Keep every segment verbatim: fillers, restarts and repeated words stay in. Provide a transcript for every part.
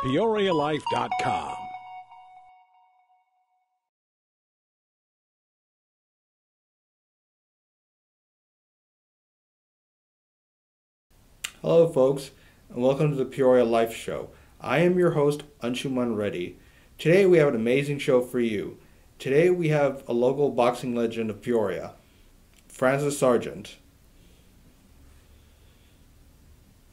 Peoria Life dot com. Hello folks, and welcome to the Peoria Life Show. I am your host, Anshuman Reddy. Today we have an amazing show for you. Today we have a local boxing legend of Peoria, Francis Sargent.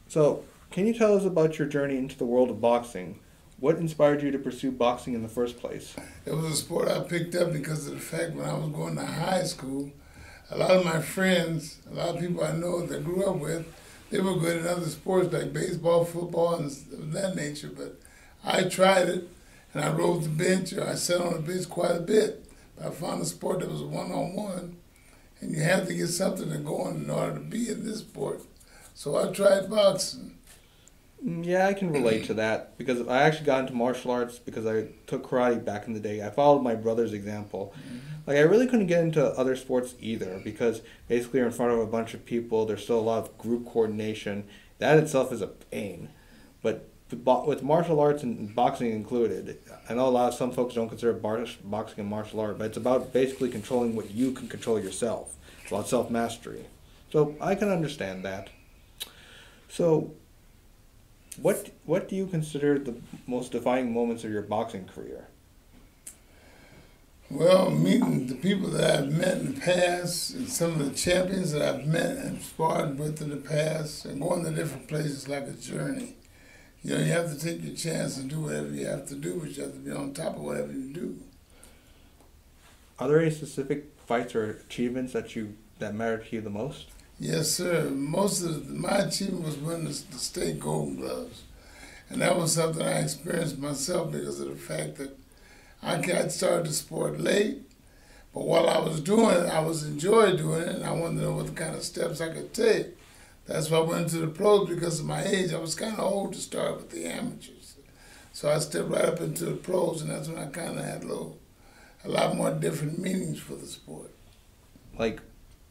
So, can you tell us about your journey into the world of boxing? What inspired you to pursue boxing in the first place? It was a sport I picked up because of the fact when I was going to high school, a lot of my friends, a lot of people I know that I grew up with, they were good in other sports like baseball, football, and of that nature, but I tried it, and I rode the bench, or I sat on the bench quite a bit. But I found a sport that was one-on-one, and you had to get something to go on in order to be in this sport. So I tried boxing. Yeah, I can relate to that, because I actually got into martial arts because I took karate back in the day. I followed my brother's example. Like, I really couldn't get into other sports either, because basically you're in front of a bunch of people, there's still a lot of group coordination. That itself is a pain. But with martial arts and boxing included, I know a lot of some folks don't consider boxing and martial art, but it's about basically controlling what you can control yourself. It's about self-mastery. So I can understand that. So... What what do you consider the most defining moments of your boxing career? Well, meeting the people that I've met in the past, and some of the champions that I've met and sparred with in the past, and going to different places like a journey. You know, you have to take your chance and do whatever you have to do, but you have to be on top of whatever you do. Are there any specific fights or achievements that you that matter to you the most? Yes, sir. Most of the, my achievement was winning the, the state Golden Gloves. And that was something I experienced myself because of the fact that I got started the sport late, but while I was doing it, I was enjoying doing it, and I wanted to know what kind of steps I could take. That's why I went into the pros, because of my age. I was kind of old to start with the amateurs. So I stepped right up into the pros, and that's when I kind of had a, little, a lot more different meanings for the sport. Like...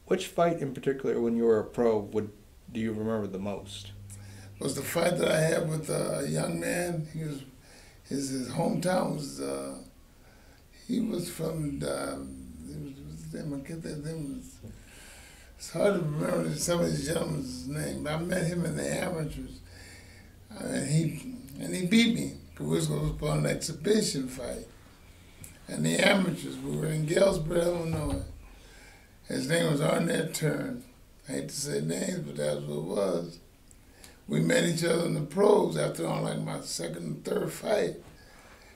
Which fight in particular, when you were a pro, would do you remember the most? It was the fight that I had with a young man. He was, his, his hometown was, uh, he was from, uh, his name, I get that name, was, it's hard to remember some of these gentlemen's name, but I met him in the amateurs, and he, and he beat me, because we was going to put on an exhibition fight. And the amateurs, we were in Galesburg, Illinois. His name was Arnett Turn. I hate to say names, but that's what it was. We met each other in the pros after on like my second and third fight.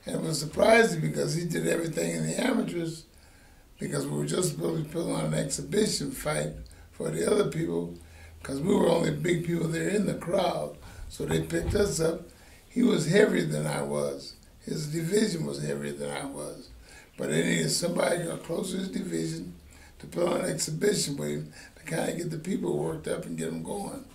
And it was surprising because he did everything in the amateurs because we were just supposed to put on an exhibition fight for the other people because we were only big people there in the crowd. So they picked us up. He was heavier than I was. His division was heavier than I was. But they needed somebody close to his division to put on an exhibition with him, to kind of get the people worked up and get them going.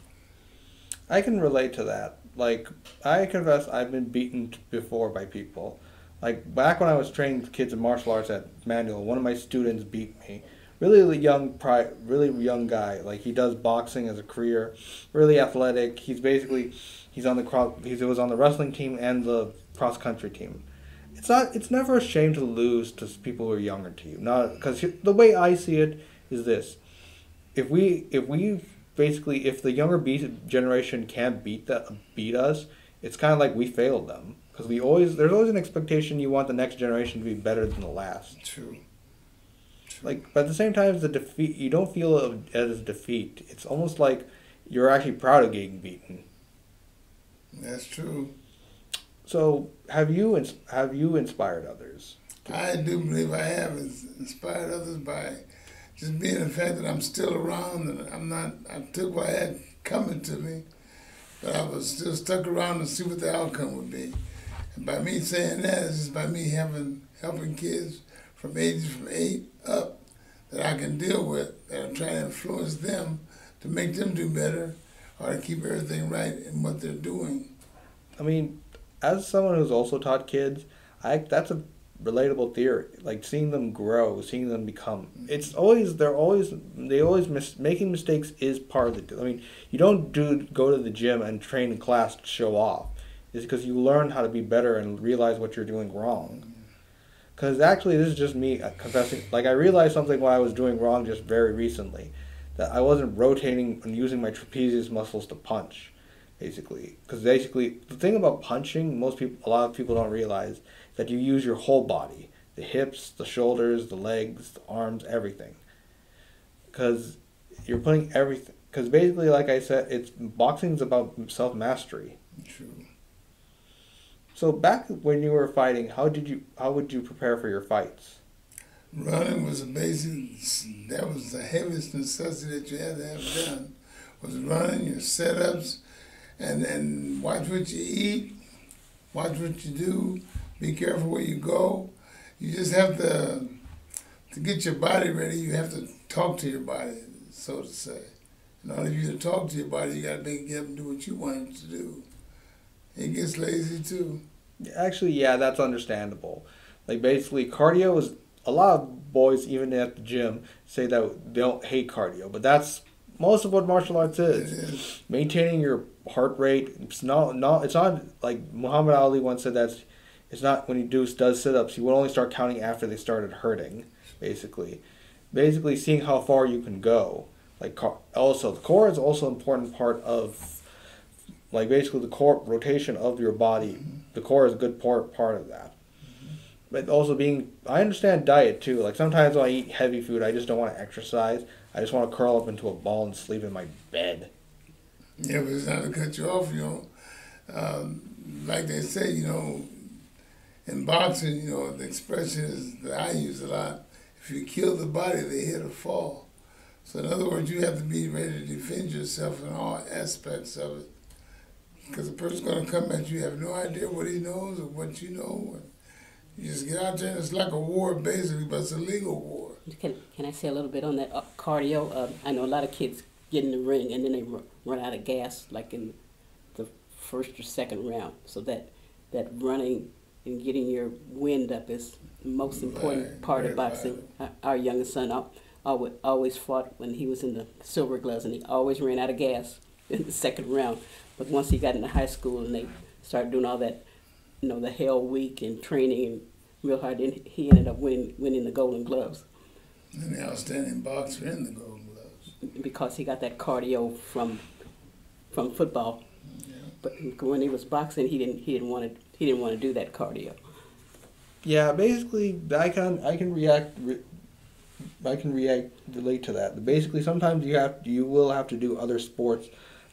I can relate to that. Like, I confess I've been beaten before by people. Like, back when I was training kids in martial arts at Manual, one of my students beat me. Really young, really young guy. Like, he does boxing as a career. Really athletic. He's basically, he's on the cross, he was on the wrestling team and the cross-country team. It's not. It's never a shame to lose to people who are younger to you. Not because the way I see it is this: if we, if we basically, if the younger beat generation can't beat that, beat us, it's kind of like we failed them because we always. There's always an expectation you want the next generation to be better than the last. True. True. Like, but at the same time, the defeat you don't feel it as a defeat. It's almost like you're actually proud of getting beaten. That's true. So, have you have you inspired others? I do believe I have inspired others by just being the fact that I'm still around and I'm not. I took what I had coming to me, but I was still stuck around to see what the outcome would be. And by me saying that, it's just by me having helping kids from ages from eight up that I can deal with, that I'm trying to influence them to make them do better or to keep everything right in what they're doing. I mean. As someone who's also taught kids, I that's a relatable theory. Like seeing them grow, seeing them become. It's always they're always they always mis making mistakes is part of the. I mean, you don't do go to the gym and train in class to show off. is because you learn how to be better and realize what you're doing wrong. Because actually, this is just me confessing. Like, I realized something while I was doing wrong just very recently. That I wasn't rotating and using my trapezius muscles to punch, basically. Because basically, the thing about punching, most people, a lot of people don't realize, is that you use your whole body. The hips, the shoulders, the legs, the arms, everything. Because you're putting everything... Because basically, like I said, it's boxing's about self-mastery. True. So back when you were fighting, how did you? How would you prepare for your fights? Running was a basic. That was the heaviest necessity that you had to have done. Was running, your setups, and then watch what you eat, watch what you do, be careful where you go. You just have to to get your body ready. You have to talk to your body, so to say. In order for you to talk to your body, you got to make it up and do what you want it to do. It gets lazy too. Actually, yeah, that's understandable. Like basically, cardio is a lot of boys, even at the gym, say that they don't hate cardio, but that's most of what martial arts is. It is. Maintaining your heart rate. It's not, not. It's not like Muhammad Ali once said that it's not when he do does sit ups. He would only start counting after they started hurting. Basically, basically seeing how far you can go. Like also, the core is also an important part of. Like basically the core rotation of your body, mm-hmm. the core is a good part part of that. Mm-hmm. But also being, I understand diet too. Like sometimes when I eat heavy food, I just don't want to exercise. I just want to curl up into a ball and sleep in my bed. Yeah, but it's not to cut you off, you know. Um, like they say, you know, in boxing, you know, the expression is that I use a lot. If you kill the body, the head will fall. So in other words, you have to be ready to defend yourself in all aspects of it. Because the person's going to come at you, you have no idea what he knows or what you know. You just get out there and it's like a war basically, but it's a legal war. Can, can I say a little bit on that uh, cardio? Uh, I know a lot of kids get in the ring and then they r run out of gas like in the first or second round. So that, that running and getting your wind up is the most important right, part of boxing. Right. Our youngest son always, always fought when he was in the Silver Gloves and he always ran out of gas in the second round. But once he got into high school and they started doing all that, you know, the hell week and training and real hard, and he ended up winning, winning the Golden Gloves. And the outstanding boxer in the Golden Gloves. Because he got that cardio from from football. Yeah. But when he was boxing, he didn't he didn't want to he didn't want to do that cardio. Yeah, basically, I can I can react. Re I can react relate to that. Basically, sometimes you have you will have to do other sports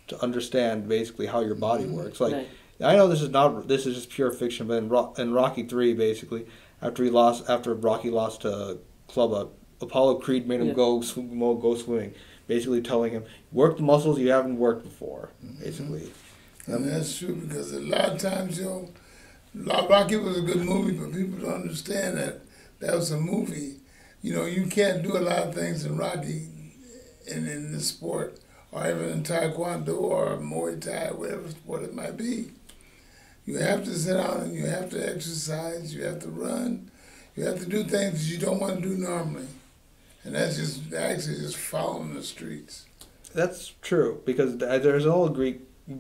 to understand basically how your body works. Like right. I know this is not this is just pure fiction, but in, Ro in Rocky three, basically after he lost after Rocky lost to Clubber, Apollo Creed made him yeah. go swim, go swimming, basically telling him work the muscles you haven't worked before, basically. Mm -hmm. And that's true because a lot of times, you know, Rocky was a good movie, but people don't understand that that was a movie. You know, you can't do a lot of things in Rocky and in this sport, or even in Taekwondo or Muay Thai, whatever sport it might be. You have to sit down and you have to exercise, you have to run, you have to do things that you don't want to do normally. And that's just actually just following the streets. That's true, because there's an old Greek,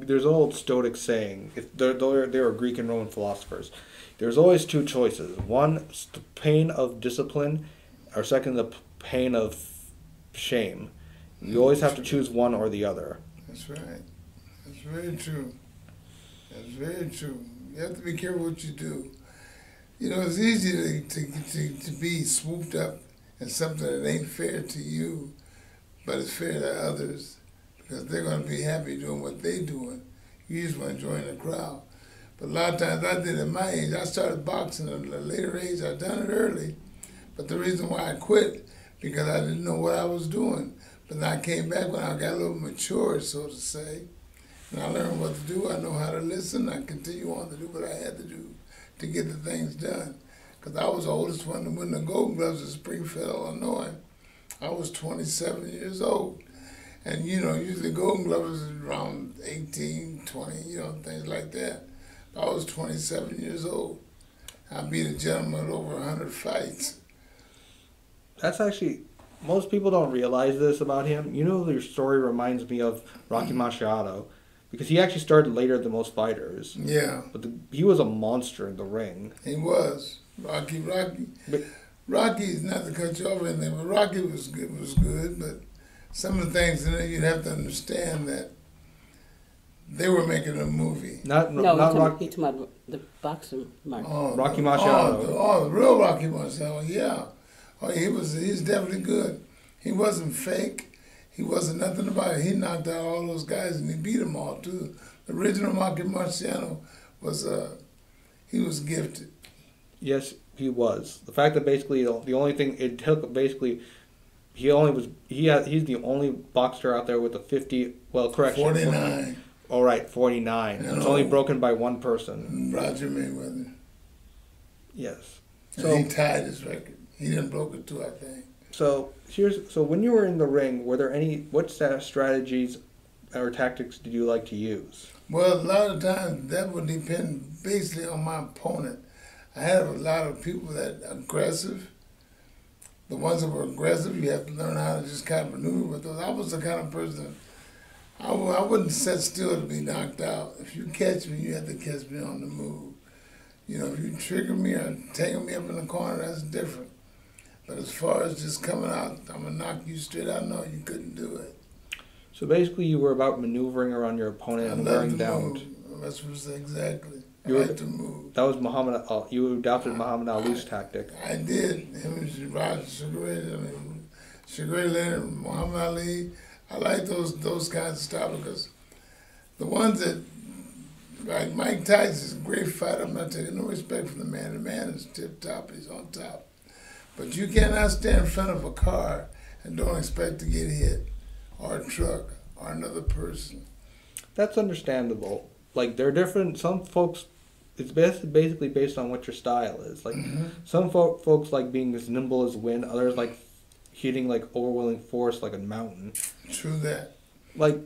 there's an old Stoic saying, if they're, they're, they were Greek and Roman philosophers, there's always two choices. One, the pain of discipline, or second, the pain of shame. You always have to choose one or the other. That's right. That's very true. That's very true. You have to be careful what you do. You know, it's easy to, to, to, to be swooped up in something that ain't fair to you, but it's fair to others because they're going to be happy doing what they're doing. You just want to join the crowd. But a lot of times I did at my age. I started boxing at a later age. I done it early. But the reason why I quit, because I didn't know what I was doing. But then I came back when I got a little mature, so to say, and I learned what to do. I know how to listen. I continue on to do what I had to do to get the things done. Because I was the oldest one to win the Golden Gloves in Springfield, Illinois. I was twenty-seven years old. And, you know, usually Golden Gloves is around eighteen, twenty, you know, things like that. I was twenty-seven years old. I beat a gentleman at over a hundred fights. That's actually, most people don't realize this about him. You know, your story reminds me of Rocky Marciano. because he actually started later than most fighters. Yeah. But the, he was a monster in the ring. He was. Rocky, Rocky. But, Rocky is not to cut you off or anything, but Rocky was good, was good, but some of the things in it, you'd have to understand that they were making a movie. Not, no, not Rocky. He's talking about the boxer Mark. Oh, Rocky Marciano. Oh, oh, the real Rocky Marciano, yeah. Oh, he was, he's definitely good. He wasn't fake. He wasn't nothing about it. He knocked out all those guys and he beat them all, too. The original Rocky Marciano was, uh, he was gifted. Yes, he was. The fact that basically the only thing it took, basically, he only was, he had, he's the only boxer out there with a fifty, well, correction. forty-nine. All right, forty-nine. No. It's only broken by one person. Roger Mayweather. Yes. And so, he tied his record. He didn't broke it too, I think. So here's so when you were in the ring, were there any what strategies or tactics did you like to use? Well, a lot of times that would depend basically on my opponent. I had a lot of people that are aggressive. The ones that were aggressive, you have to learn how to just kind of maneuver with those. I was the kind of person. I, I wouldn't sit still to be knocked out. If you catch me, you have to catch me on the move. You know, if you trigger me or tangle me up in the corner, that's different. But as far as just coming out, I'm going to knock you straight out, no, you couldn't do it. So basically you were about maneuvering around your opponent and wearing down. That's what exactly. You I liked to move. That was Muhammad Ali. You adopted I, Muhammad Ali's I, tactic. I did. Him and Roger, Sugar Ray, I mean, Sugar Ray Leonard, Muhammad Ali. I like those those kinds of stuff because the ones that, like Mike Tyson is a great fighter. I'm not taking no respect from the man. The man is tip top. He's on top. But you cannot stand in front of a car and don't expect to get hit or a truck or another person. That's understandable. Like, they're different. Some folks, it's basically based on what your style is. Like, mm-hmm. some fo folks like being as nimble as wind. Others like hitting, like, overwhelming force like a mountain. True that. Like,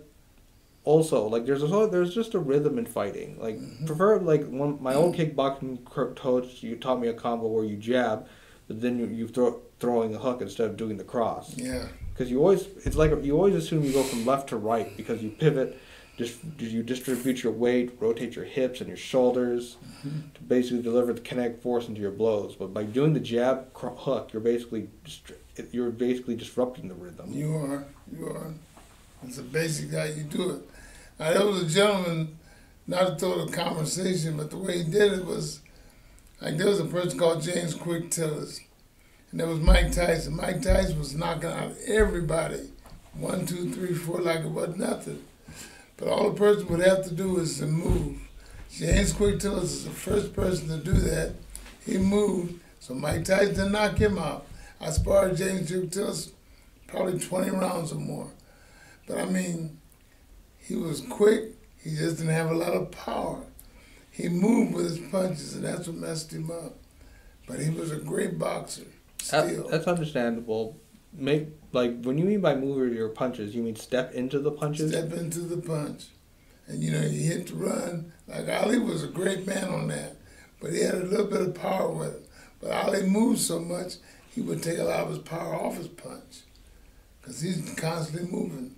also, like, there's a, there's just a rhythm in fighting. Like, mm-hmm. prefer, like, one, my mm-hmm. old kickboxing coach, you taught me a combo where you jab, but then you, you throw throwing a hook instead of doing the cross. Yeah. Because you always, it's like, you always assume you go from left to right because you pivot. Just you distribute your weight, rotate your hips and your shoulders mm-hmm. to basically deliver the kinetic force into your blows. But by doing the jab hook, you're basically you're basically disrupting the rhythm. You are, you are. It's a basic how you do it. Now there was a gentleman, not to throw the conversation, but the way he did it was like there was a person called James Quick Tillis, and there was Mike Tyson. Mike Tyson was knocking out everybody, one, two, three, four, like it was nothing. But all the person would have to do is to move. James Quick Tillis is the first person to do that. He moved, so Mike Tyson didn't knock him out. I sparred James Quick Tillis probably twenty rounds or more. But I mean, he was quick, he just didn't have a lot of power. He moved with his punches, and that's what messed him up. But he was a great boxer, still. That's understandable. Make like when you mean by move your punches, you mean step into the punches. Step into the punch, and you know you hit to run. Like Ali was a great man on that, but he had a little bit of power with him. But Ali moved so much, he would take a lot of his power off his punch, because he's constantly moving.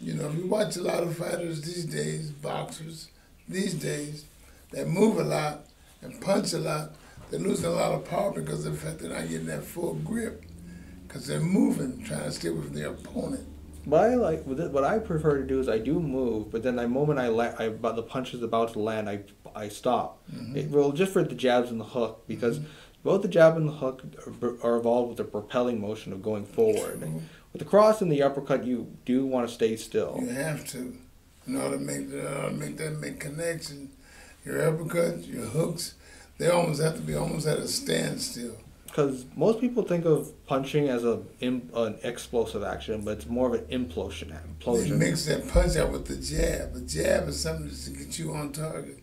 You know, if you watch a lot of fighters these days, boxers these days, that move a lot and punch a lot, they lose a lot of power because of the fact they're not getting that full grip. Because they're moving, trying to stay with their opponent. But I like what I prefer to do is I do move, but then the moment I, la I the punch is about to land, I I stop. Mm-hmm. It, well, just for the jabs and the hook, because mm-hmm. both the jab and the hook are, are involved with the propelling motion of going forward. And with the cross and the uppercut, you do want to stay still. You have to, in order to make that make that make connection. Your uppercuts, your hooks, they almost have to be almost at a standstill. Because most people think of punching as a in, an explosive action, but it's more of an implosion. implosion. They mix that punch out with the jab. The jab is something just to get you on target.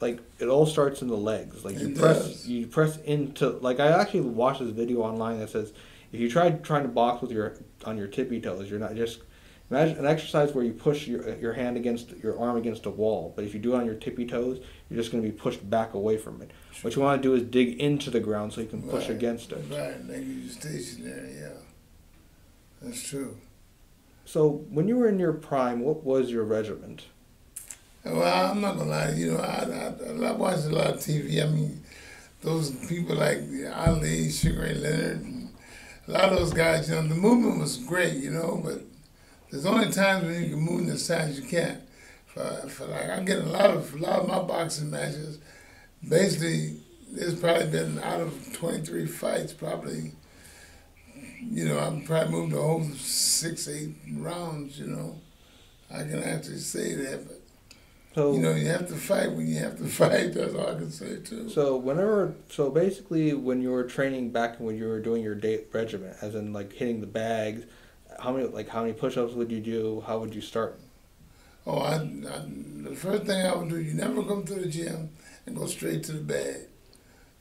Like it all starts in the legs. Like it you does. press, you press into. Like I actually watched this video online that says if you try trying to box with your on your tippy toes, you're not just imagine an exercise where you push your your hand against your arm against a wall. But if you do it on your tippy toes, you're just going to be pushed back away from it. What you want to do is dig into the ground so you can push right. against it. Right, make you stationary, yeah. That's true. So when you were in your prime, what was your regiment? Well, I'm not gonna lie, you know, I, I, I watched a lot of T V. I mean, those people like Ali, Sugar Ray Leonard, and a lot of those guys, you know, the movement was great, you know, but there's only times when you can move in the size you can. For, for like, I get a lot of, a lot of my boxing matches, basically, there's probably been out of twenty-three fights, probably, you know, I've probably moved a whole six, eight rounds, you know. I can actually say that, but so, you know, you have to fight when you have to fight. That's all I can say, too. So whenever, so basically when you were training back when you were doing your day regimen, as in like hitting the bags, how many like how many push-ups would you do? How would you start? Oh, I, I, the first thing I would do, you never come to the gym and go straight to the bag.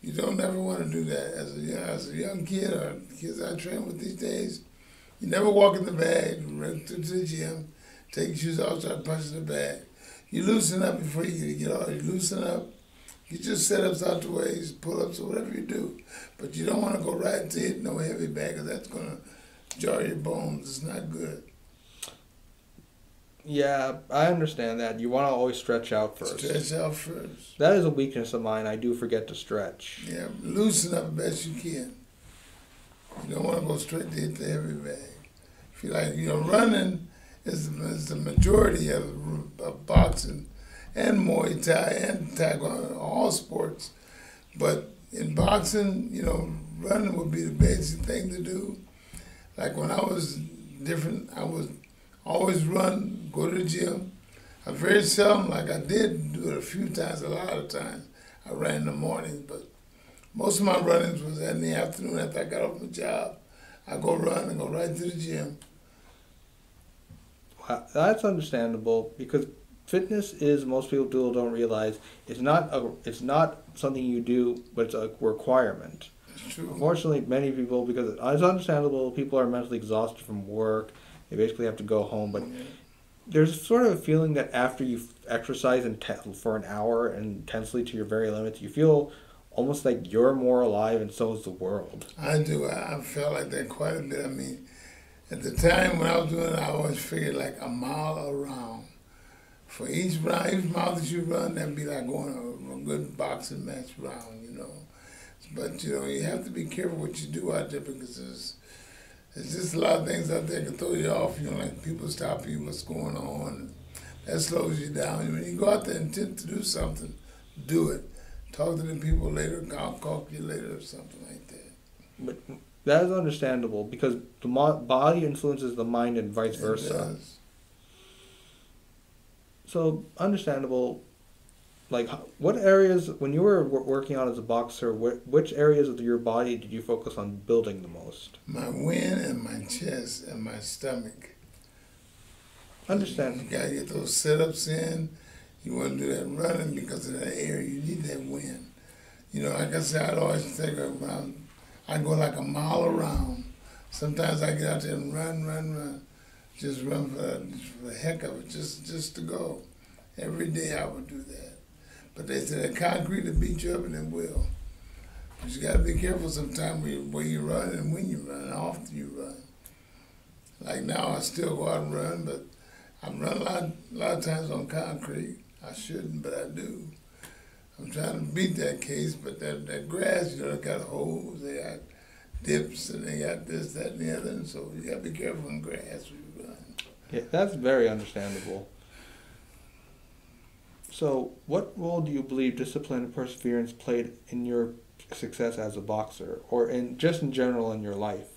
You don't ever want to do that. As a, you know, as a young kid or kids I train with these days, you never walk in the bag, run to the gym, take your shoes off, start punching the bag. You loosen up before you get out. You loosen up. You just set ups out the ways, pull ups, or whatever you do. But you don't want to go right to hit no heavy bag, because that's going to jar your bones. It's not good. Yeah, I understand that. You want to always stretch out first. Stretch out first. That is a weakness of mine. I do forget to stretch. Yeah, loosen up the best you can. You don't want to go straight to hit the heavy bag. If you like, you know, running is the, is the majority of, of boxing and Muay Thai and Taekwondo, all sports. But in boxing, you know, running would be the basic thing to do. Like when I was different, I was always run, go to the gym. I very seldom, like I did do it a few times, a lot of times. I ran in the morning, but most of my runnings was in the afternoon after I got off my job. I go run and go right to the gym. That's understandable, because fitness is, most people do, don't realize, it's not a, it's not something you do, but it's a requirement. It's true. Unfortunately, many people, because it's understandable, people are mentally exhausted from work. They basically have to go home, but mm-hmm. there's sort of a feeling that after you exercise inten- for an hour intensely to your very limits, you feel almost like you're more alive, and so is the world. I do. I, I felt like that quite a bit. I mean, at the time when I was doing it, I always figured like a mile around. For each round, each mile that you run, that'd be like going a, a good boxing match round, you know. But, you know, you have to be careful what you do out there, because there's, there's just a lot of things out there that can throw you off. You know, like people stop you, what's going on. That slows you down. When you go out there and intent to do something, do it. Talk to the people later, I'll call you later or something like that. But that is understandable, because the body influences the mind and vice versa. So, understandable. Like, what areas, when you were working out as a boxer, which areas of your body did you focus on building the most? My wind and my chest and my stomach. Understand. You got to get those sit-ups in. You want to do that running because of that air. You need that wind. You know, like I said, I'd always take a round. I go like a mile around. Sometimes I get out there and run, run, run. Just run for, for the heck of it, just just to go. Every day I would do that. But they said, the concrete will beat you up, and it will. But you gotta be careful sometimes where you, where you run and when you run, and often you run. Like now I still go out and run, but I run a lot, a lot of times on concrete. I shouldn't, but I do. I'm trying to beat that case, but that, that grass, you know, they got holes, they got dips, and they got this, that, and the other, and so you gotta be careful in grass when you run. Yeah, that's very understandable. So, what role do you believe discipline and perseverance played in your success as a boxer, or in just in general in your life?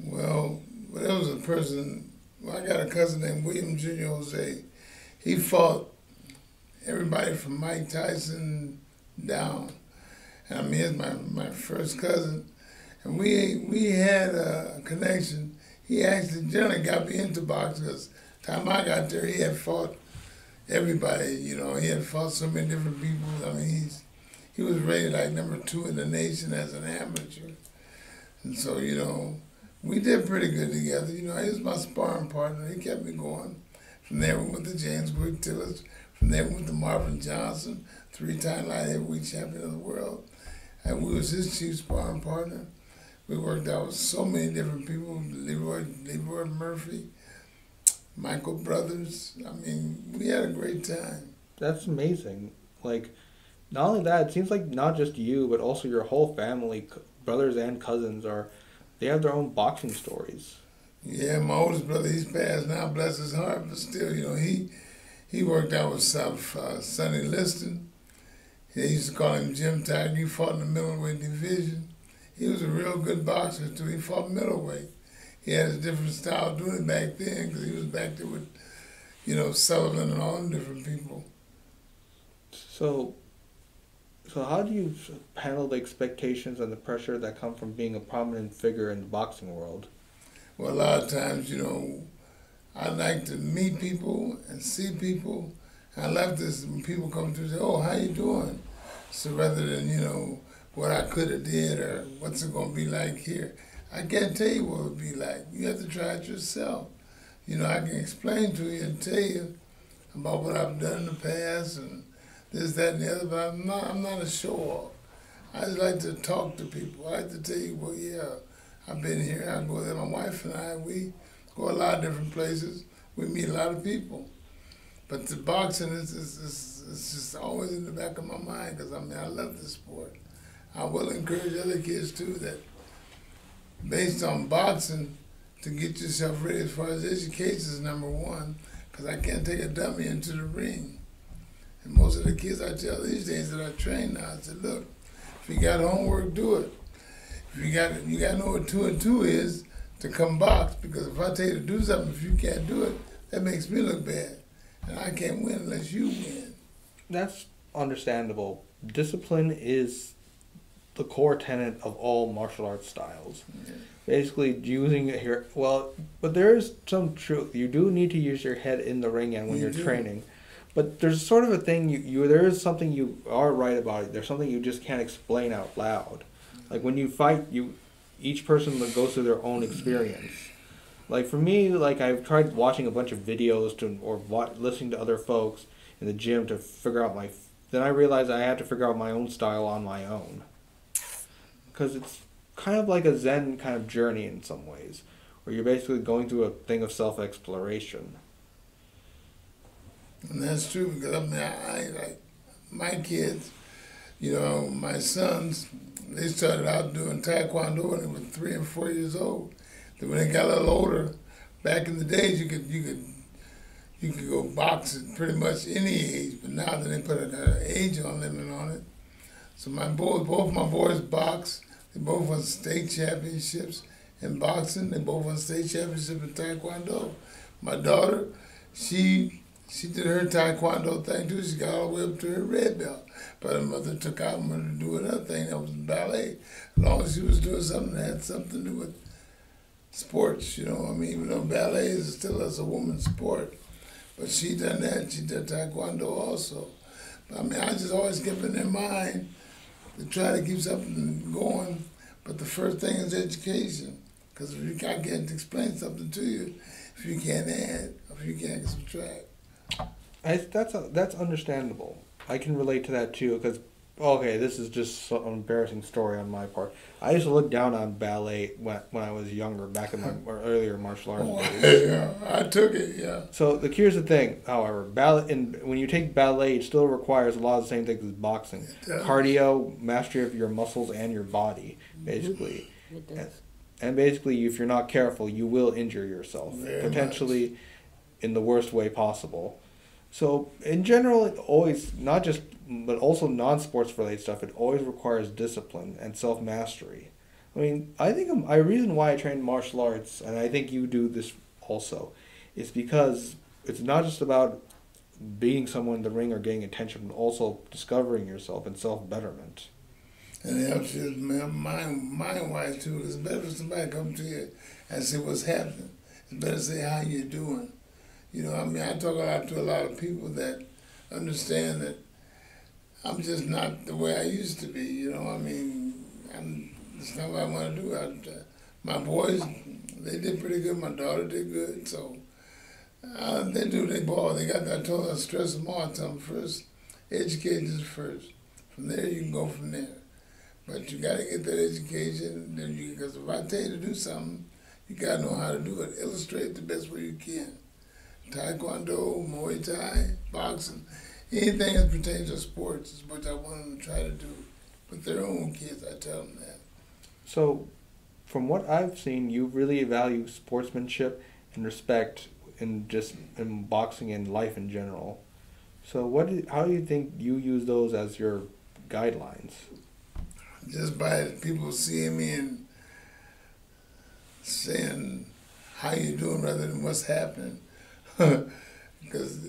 Well, well there was a person, well, I got a cousin named William Junior Jose. He fought everybody from Mike Tyson down. And I mean, he's my, my first cousin. And we we had a connection. He actually generally got me into boxing, because the time I got there, he had fought everybody. You know, he had fought so many different people. I mean, he's, he was rated like number two in the nation as an amateur. And so, you know, we did pretty good together. You know, he was my sparring partner. He kept me going. From there, we went to James Quick Tillis. From there, we went to Marvin Johnson, three-time light heavyweight champion of the world. And we was his chief sparring partner. We worked out with so many different people, Leroy, Leroy Murphy, Michael Brothers. I mean, we had a great time. That's amazing. Like, not only that, it seems like not just you, but also your whole family, brothers and cousins, are they have their own boxing stories. Yeah, my oldest brother, he's passed now, bless his heart, but still, you know, he he worked out with uh, Sonny Liston. They used to call him Jim Tiger. He fought in the middleweight division. He was a real good boxer, too. He fought middleweight. He had a different style doing it back then because he was back there with, you know, Sullivan and all them different people. So, so how do you handle the expectations and the pressure that come from being a prominent figure in the boxing world? Well, a lot of times, you know, I like to meet people and see people. I love this when people come to me and say, oh, how you doing? So rather than, you know, what I could have did or what's it going to be like here, I can't tell you what it would be like. You have to try it yourself. You know, I can explain to you and tell you about what I've done in the past and this, that, and the other, but I'm not, I'm not a show-off. I just like to talk to people. I like to tell you, well, yeah, I've been here. I go there. My wife and I, we go a lot of different places. We meet a lot of people. But the boxing is, is, is, is just always in the back of my mind because, I mean, I love this sport. I will encourage other kids, too, that based on boxing, to get yourself ready as far as education is number one, because I can't take a dummy into the ring. And most of the kids I tell these days that I train now, I said, look, if you got homework, do it. If you got you got to know what two and two is to come box, because if I tell you to do something, if you can't do it, that makes me look bad. And I can't win unless you win. That's understandable. Discipline is the core tenet of all martial arts styles. Yeah. Basically, using your... Well, but there is some truth. You do need to use your head in the ring and when you you're do. training. But there's sort of a thing, you, you there is something you are right about it. There's something you just can't explain out loud. Like, when you fight, you each person goes through their own experience. Like, for me, like, I've tried watching a bunch of videos to or watch, listening to other folks in the gym to figure out my... Then I realized I had to figure out my own style on my own. Because it's kind of like a Zen kind of journey in some ways, where you're basically going through a thing of self-exploration. And that's true, because, I mean, I, I, like, my kids, you know, my sons, they started out doing Taekwondo when they were three and four years old. When they got a little older, back in the days, you could you could you could go box at pretty much any age. But now that they put an age on limit on it, so my boys, both my boys box. They both won state championships in boxing. They both won state championship in taekwondo. My daughter, she she did her taekwondo thing too. She got all the way up to her red belt. But her mother took out and wanted to do another thing that was ballet. As long as she was doing something that had something to do with sports, you know, I mean, even though ballet is still as a woman's sport, but she done that, she did taekwondo also. But I mean, I just always kept in their mind to try to keep something going, but the first thing is education, because if you can't get to explain something to you, if you can't add, if you can't subtract. I, that's, a, that's understandable. I can relate to that too, because okay, this is just an embarrassing story on my part. I used to look down on ballet when, when I was younger, back in my or earlier martial arts oh, days. Yeah, I took it, yeah. So the, here's the thing, however. Ballet, and when you take ballet, it still requires a lot of the same things as boxing. Cardio, mastery of your muscles and your body, basically. It does. And, and basically, if you're not careful, you will injure yourself, Very potentially much. in the worst way possible. So in general, it always, not just, but also non-sports related stuff, it always requires discipline and self-mastery. I mean, I think I'm, I reason why I trained martial arts, and I think you do this also, is because it's not just about beating someone in the ring or getting attention, but also discovering yourself and self-betterment. And it helps you, mind-wise too. It's better if somebody comes to you and say what's happening. It's better to say how you're doing. You know, I mean, I talk a lot to a lot of people that understand that I'm just not the way I used to be. You know, I mean, I'm, it's not what I want to do. I, my boys, they did pretty good. My daughter did good. So uh, they do their ball. They got that. I told them I stress them all. I tell them first, education first. From there, you can go from there. But you got to get that education. Then you, because if I tell you to do something, you got to know how to do it. Illustrate the best way you can. Taekwondo, Muay Thai, boxing, anything that pertains to sports is what I want them to try to do with their own kids. I tell them that. So, from what I've seen, you really value sportsmanship and respect in just in boxing and life in general. So, what? Do, how do you think you use those as your guidelines? Just by people seeing me and saying how you doing rather than what's happening. Because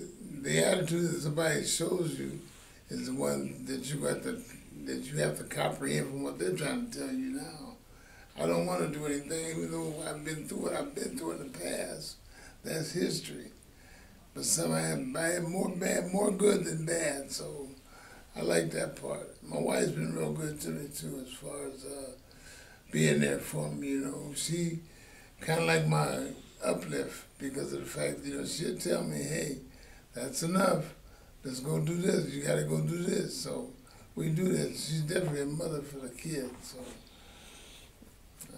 the attitude that somebody shows you is the one that you got to, that you have to comprehend from what they're trying to tell you now. I don't want to do anything, even though I've been through what I've been through in the past. That's history. But some I have, I have more bad, more good than bad, so I like that part. My wife's been real good to me, too, as far as uh, being there for me, you know. She kind of like my uplift because of the fact, you know, she'll tell me, hey, that's enough. Let's go do this. You got to go do this. So we do that. She's definitely a mother for the kids. So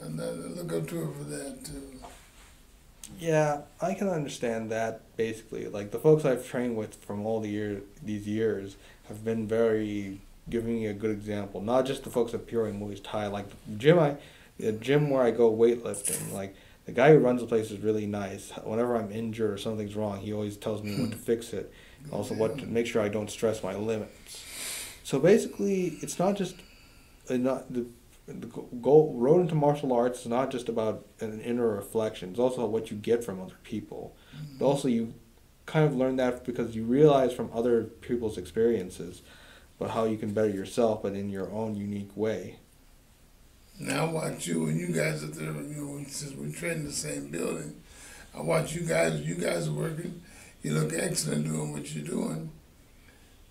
and I look up to her for that, too. Yeah, I can understand that, basically. Like, the folks I've trained with from all the year, these years have been very giving me a good example. Not just the folks at Peoria Muay Thai. Like, the gym, I, the gym where I go weightlifting, like, the guy who runs the place is really nice. Whenever I'm injured or something's wrong, he always tells me when to fix it. Also, what to make sure I don't stress my limits. So basically, it's not just uh, not the the goal, road into martial arts is not just about an inner reflection. It's also what you get from other people. Mm-hmm. But also, you kind of learn that because you realize from other people's experiences about how you can better yourself, but in your own unique way. Now I watch you and you guys are there, you know, since we train in the same building, I watch you guys, you guys are working, you look excellent doing what you're doing.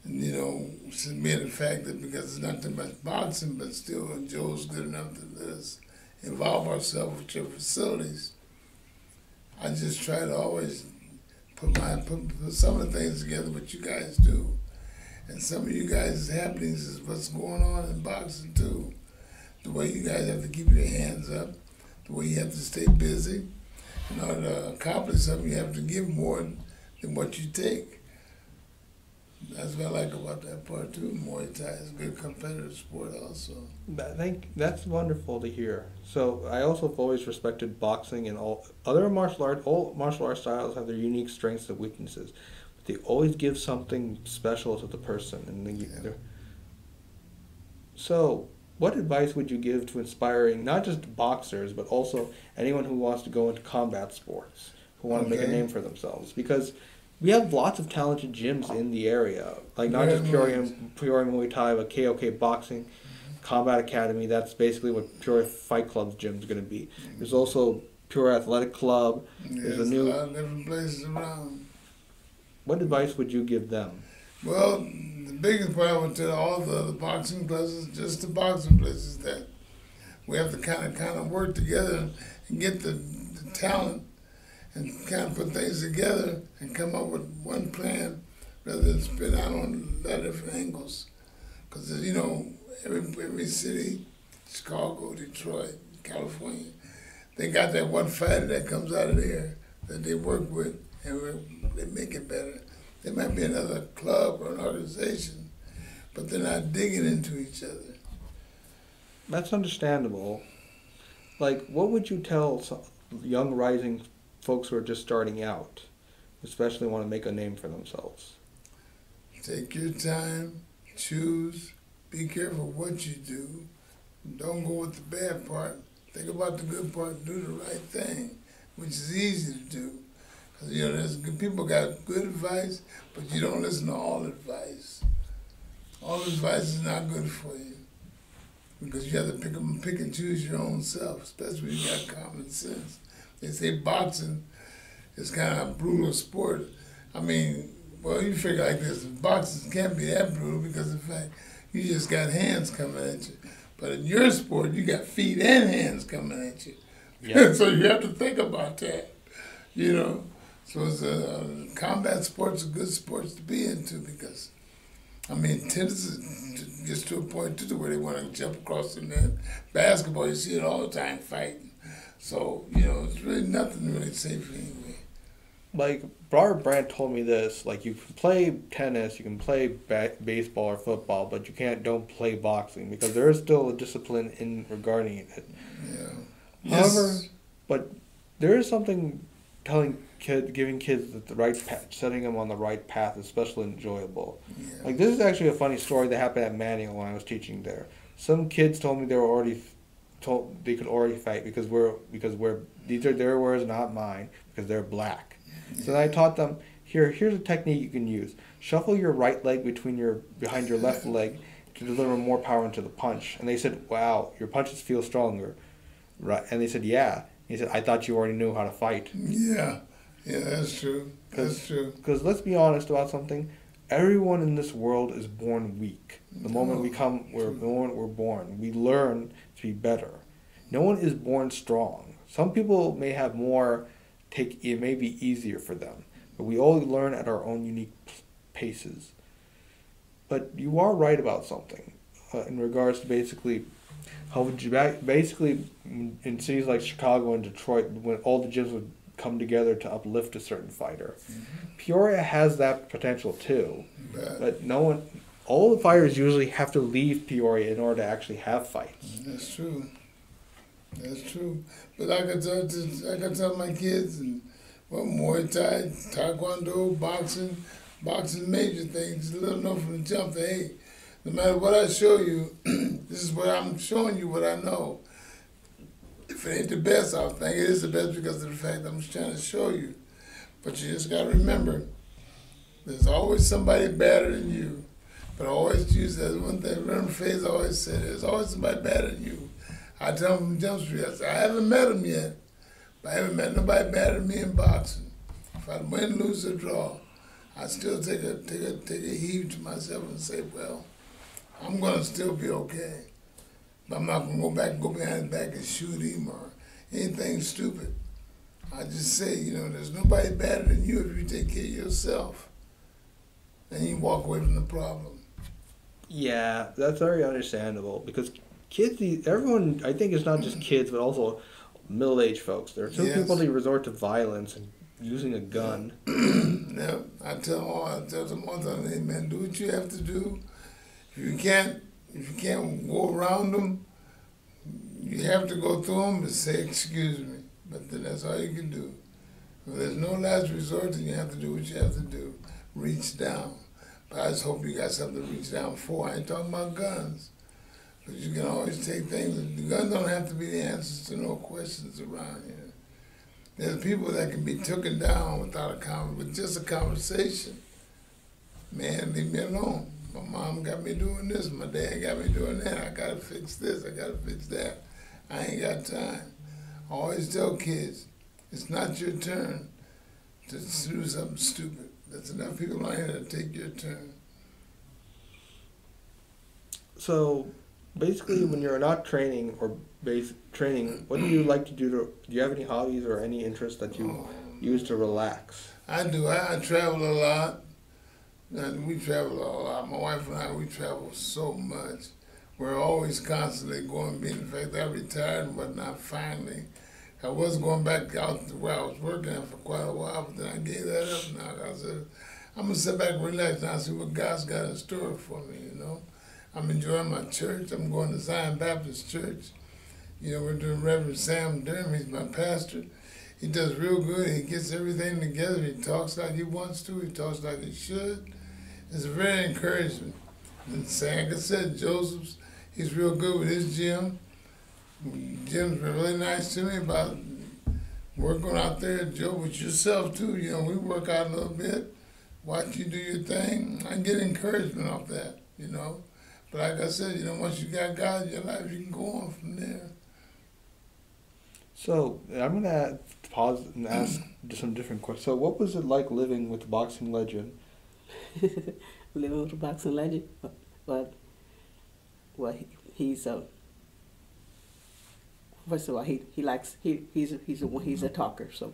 And you know, it's mere the fact that because it's not too much boxing, but still Joe's good enough to let us involve ourselves with your facilities. I just try to always put my put, put some of the things together what you guys do. And some of you guys' happenings is what's going on in boxing too. The way you guys have to keep your hands up, the way you have to stay busy. In order to accomplish something, you have to give more than what you take. That's what I like about that part too. Muay Thai is a good competitive sport also. I think that's wonderful to hear. So I also have always respected boxing and all other martial arts. All martial arts styles have their unique strengths and weaknesses. But they always give something special to the person. And they, yeah. So what advice would you give to inspiring not just boxers, but also anyone who wants to go into combat sports, who want okay. to make a name for themselves? Because we have lots of talented gyms in the area, like not Very just Peoria, Peoria Muay Thai, but K O K Boxing, mm-hmm. Combat Academy. That's basically what Peoria Fight Club's gym is going to be. Mm-hmm. There's also Peoria Athletic Club. Yeah, there's a new. A lot of different places around. What advice would you give them? Well, the biggest part I would tell all the other boxing places, just the boxing places, that we have to kind of kind of work together and get the, the talent and kind of put things together and come up with one plan rather than spin out on a lot of different angles. Because, you know, every, every city, Chicago, Detroit, California, they got that one fighter that comes out of there that they work with and they make it better. There might be another club or an organization, but they're not digging into each other. That's understandable. Like, what would you tell some young rising folks who are just starting out, especially want to make a name for themselves? Take your time, choose, be careful what you do. Don't go with the bad part. Think about the good part, do the right thing, which is easy to do. You know, there's good, people got good advice, but you don't listen to all advice. All advice is not good for you because you have to pick, pick and choose your own self, especially when you got common sense. They say boxing is kind of a brutal sport. I mean, well, you figure like this, boxing can't be that brutal because in fact, you just got hands coming at you. But in your sport, you got feet and hands coming at you. Yeah. So you have to think about that, you know. So it's a, uh, combat sports are good sports to be into because, I mean, tennis is, gets to a point too where they want to jump across the net. Basketball, you see it all the time fighting. So, you know, it's really nothing really safe anyway. like Robert Brandt told me this, like, you can play tennis, you can play ba baseball or football, but you can't don't play boxing because there is still a discipline in regarding it. Yeah. However, yes. but there is something telling kid giving kids that the right path, setting them on the right path is especially enjoyable. Yeah. Like, this is actually a funny story that happened at Manual when I was teaching there. Some kids told me they were already told they could already fight because we're because we're these are their words, not mine, because they're black. So then I taught them, here, here's a technique you can use. Shuffle your right leg between your behind your left leg to deliver more power into the punch. And they said, wow, your punches feel stronger. Right. And they said, yeah. And he said, I thought you already knew how to fight. Yeah. Yeah, that's true. That's true. Because let's be honest about something. Everyone in this world is born weak. The moment we come, we're born, we're born. We learn to be better. No one is born strong. Some people may have more... Take, it may be easier for them, but we all learn at our own unique paces. But you are right about something uh, in regards to basically how would you basically in cities like Chicago and Detroit when all the gyms would come together to uplift a certain fighter. Mm-hmm. Peoria has that potential too, but, but no one, all the fighters usually have to leave Peoria in order to actually have fights. That's true. That's true. But I can tell, I can tell my kids and well, Muay Thai, Taekwondo, boxing, boxing major things, little know from the jump that, hey, no matter what I show you, this is what I'm showing you, what I know. If it ain't the best, I'll think it is the best because of the fact that I'm trying to show you. But you just got to remember, there's always somebody better than you. But I always use that one thing, Reverend Faith always said, there's always somebody better than you. I tell him from Jump Street, I said, I haven't met him yet, but I haven't met nobody better than me in boxing. If I win, lose, or draw, I still take a, take a, take a heave to myself and say, well, I'm going to still be okay. But I'm not going to go back and go behind his back and shoot him or anything stupid. I just say, you know, there's nobody better than you if you take care of yourself. And you walk away from the problem. Yeah, that's very understandable because kids, everyone, I think it's not just kids, but also middle-aged folks. There are some yes. people that resort to violence and using a gun. Yeah, I tell all, I tell them all the time, hey man, do what you have to do. If you can't, if you can't go around them, you have to go through them and say, excuse me. But then that's all you can do. If there's no last resort, then you have to do what you have to do. Reach down. But I just hope you got something to reach down for. I ain't talking about guns. But you can always take things. The guns don't have to be the answers to no questions around here. There's people that can be taken down without a conversation, with just a conversation. Man, leave me alone. My mom got me doing this. My dad got me doing that. I gotta fix this. I gotta fix that. I ain't got time. I always tell kids, it's not your turn to do something stupid. There's enough people out here to take your turn. So. Basically, when you're not training or base training, what do you like to do? To, do you have any hobbies or any interests that you oh. use to relax? I do. I, I travel a lot. And we travel a lot. My wife and I, we travel so much. We're always constantly going. Being in fact, I retired, but not finally. I was going back out to where I was working at for quite a while, but then I gave that up. Now I said, I'm gonna sit back, and relax, and I'll see what God's got in store for me. You know. I'm enjoying my church. I'm going to Zion Baptist Church. You know, we're doing Reverend Sam Durham. He's my pastor. He does real good. He gets everything together. He talks like he wants to. He talks like he should. It's a very encouragement. And like I said, Joseph's, he's real good with his gym. Jim's been really nice to me about working out there. Joe, with yourself too. You know, we work out a little bit. Watch you do your thing. I get encouragement off that, you know. But like I said, you know, once you got God in your life, you can go on from there. So I'm going to pause and ask some different questions. So what was it like living with the boxing legend? Living with the boxing legend? Well, well he, he's a... First of all, he, he likes... He, he's, a, he's, a, he's a talker, so...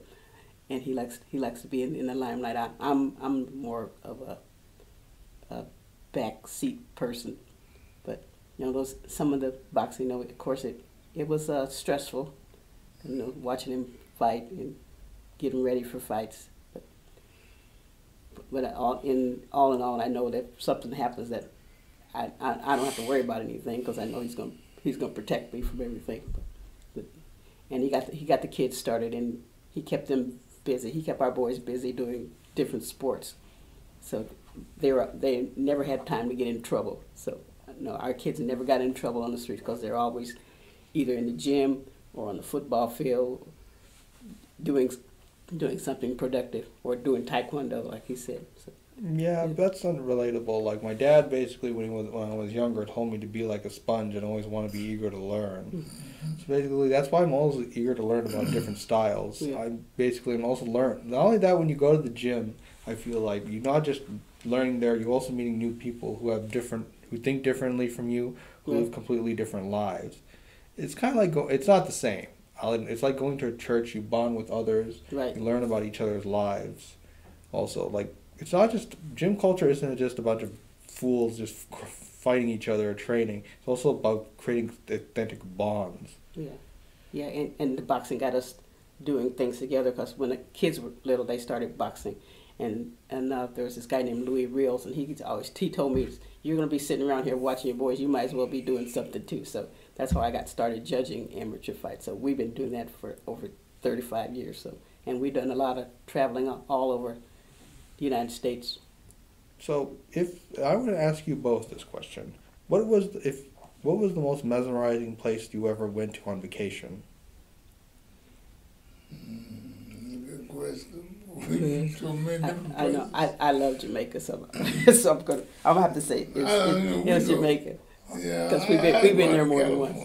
And he likes he likes to be in, in the limelight. I, I'm, I'm more of a, a backseat person. You know, those, some of the boxing, you know, of course, it, it was uh, stressful, you know, watching him fight and getting ready for fights. But But all in all, in all, I know that if something happens that I, I, I don't have to worry about anything, because I know he's going he's going to protect me from everything. But, but, and he got the, he got the kids started, and he kept them busy. He kept our boys busy doing different sports, so they were they never had time to get in trouble. So no, our kids never got in trouble on the streets, because they're always either in the gym or on the football field doing. doing something productive, or doing taekwondo, like he said. So, yeah, yeah, that's unrelatable. Like, my dad basically, when he was when I was younger, told me to be like a sponge and always want to be eager to learn. So basically, that's why I'm always eager to learn about different styles. Yeah. I basically am also learn. Not only that, when you go to the gym, I feel like you're not just learning there, you're also meeting new people who have different, who think differently from you, who yeah. live completely different lives. It's kind of like, go, it's not the same. It's like going to a church. You bond with others. Right. You learn about each other's lives. Also, like, it's not just gym culture. Isn't just a bunch of fools just fighting each other or training? It's also about creating authentic bonds. Yeah, yeah, and and the boxing got us doing things together, because when the kids were little, they started boxing, and and uh, there was this guy named Louis Rills, and he always he told me, "You're gonna be sitting around here watching your boys. You might as well be doing something too." So. That's how I got started judging amateur fights. So we've been doing that for over thirty-five years. So, and we've done a lot of traveling all over the United States. So, if I want to ask you both this question, what was the, if what was the most mesmerizing place you ever went to on vacation? Good question. I, I know. I, I love Jamaica, so so I'm gonna I'm gonna have to say it's, it's, it's Jamaica. Yeah, because we've been, we've been there more than once.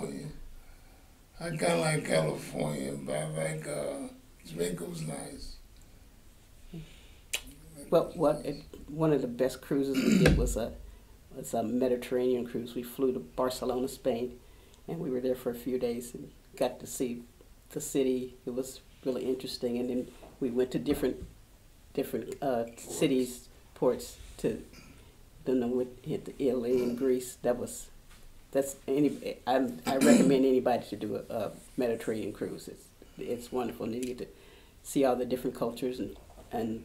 I kind of like California, but I like uh, Jamaica was nice. Well, what it, one of the best cruises we did was a was a Mediterranean cruise. We flew to Barcelona, Spain, and we were there for a few days and got to see the city. It was really interesting, and then we went to different different uh, ports. cities, ports to. Then we hit to Italy and Greece. That was. That's any. I I recommend anybody to do a, a Mediterranean cruise. It's it's wonderful, and you get to see all the different cultures and and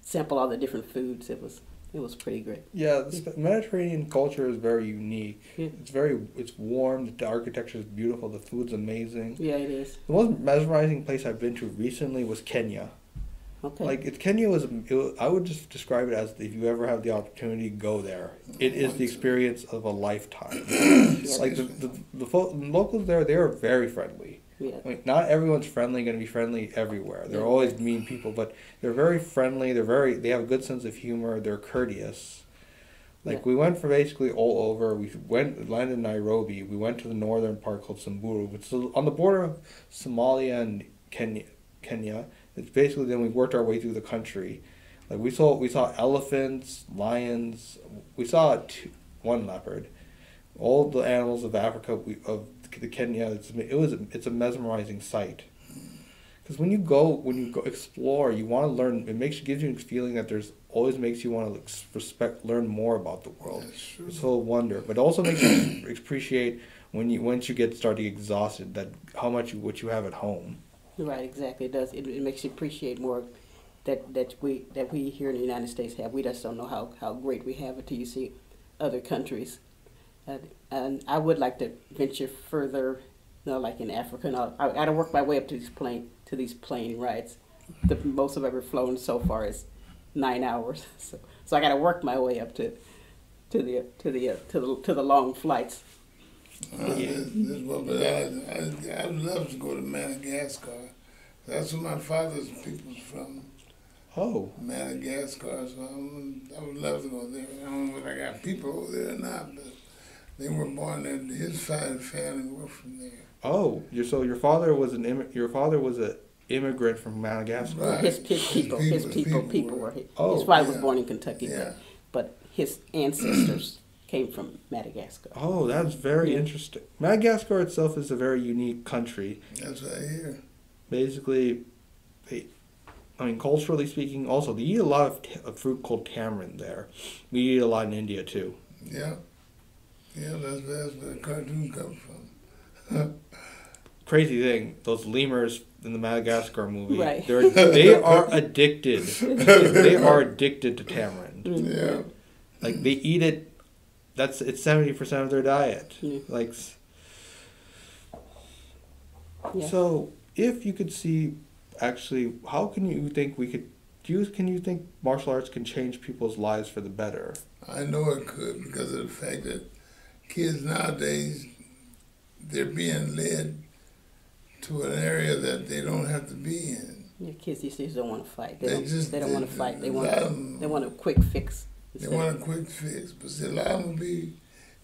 sample all the different foods. It was it was pretty great. Yeah, the Mediterranean culture is very unique. Yeah. It's very it's warm. The architecture is beautiful. The food's amazing. Yeah, it is. The most mesmerizing place I've been to recently was Kenya. Okay. Like, it's Kenya was, it was, I would just describe it as, if you ever have the opportunity, go there. It is the experience of a lifetime. Like, the the, the, folk, the locals there, they are very friendly. Yeah. Like, not everyone's friendly, going to be friendly everywhere. They're yeah. always mean people, but they're very friendly. They're very, they have a good sense of humor. They're courteous. Like, yeah. we went for basically all over. We went, landed in Nairobi. We went to the northern part called Samburu, which is on the border of Somalia and Kenya. Kenya. It's basically then we worked our way through the country. Like, we saw we saw elephants, lions, we saw two, one leopard, all the animals of Africa, we, of the Kenya. It's, it was it's a mesmerizing sight. Because when you go when you go explore, you want to learn. It makes gives you a feeling that there's always makes you want to respect, learn more about the world. It's full of wonder, but it also makes you appreciate when you once you get started exhausted that how much you, what you have at home. Right, exactly. It does. It, it makes you appreciate more that that we that we here in the United States have. We just don't know how, how great we have it till you see other countries. Uh, and I would like to venture further, you know, like in Africa. And all, I I don't work my way up to these plane to these plane rides. The most I've ever flown so far is nine hours. So so I got to work my way up to to the to the uh, to the to the long flights. Uh, this, this was, I, I, I love to go to Madagascar. That's where my father's people's from. Oh. Madagascar, so I'm, I would love to go there. I don't know if I got people over there or not, but they were born there. His father family were from there. Oh, your so your father was an immi your father was a immigrant from Madagascar. Right. His, his, people, his people, his people, people, people were. were oh, his father yeah. was born in Kentucky, yeah. but, but his ancestors. Came from Madagascar. Oh, that's very yeah. interesting. Madagascar itself is a very unique country. That's what I hear. Basically, they, I mean, culturally speaking, also, they eat a lot of t a fruit called tamarind there. We eat a lot in India, too. Yeah. Yeah, that's, that's where the cartoon comes from. Crazy thing, those lemurs in the Madagascar movie. Right. They're, they are addicted. They are addicted to tamarind. Yeah. Like, they eat it. That's it's seventy percent of their diet. Yeah. Like. Yeah. So if you could see, actually, how can you think we could? Do you can you think martial arts can change people's lives for the better? I know it could, because of the fact that kids nowadays, they're being led to an area that they don't have to be in. Your kids these days don't want to fight. They, they don't, just they don't they, want to fight. They want them, they want a quick fix. They want a quick fix, but see, a lot of them be.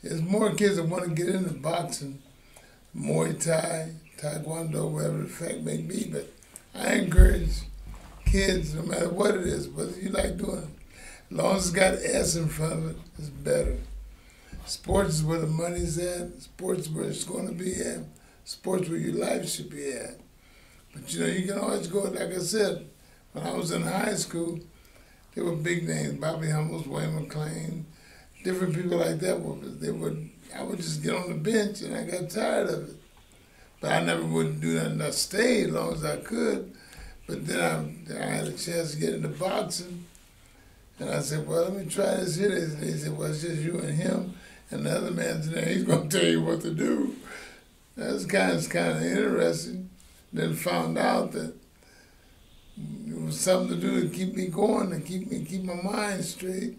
There's more kids that want to get into boxing, Muay Thai, Taekwondo, whatever the fact may be. But I encourage kids, no matter what it is, whether you like doing it, as long as it's got S in front of it, it's better. Sports is where the money's at. Sports is where it's going to be at. Sports where your life should be at. But you know, you can always go, like I said, when I was in high school, there were big names, Bobby Hummels, Wayne McLean, different people like that. They would, I would just get on the bench and I got tired of it. But I never would do nothing. I stayed as long as I could. But then I, I had a chance to get into boxing. And I said, well, let me try this here. And they said, well, it's just you and him. And the other man's in there, he's going to tell you what to do. That's kind of, kind of interesting. Then found out that it was something to do to keep me going and keep me keep my mind straight.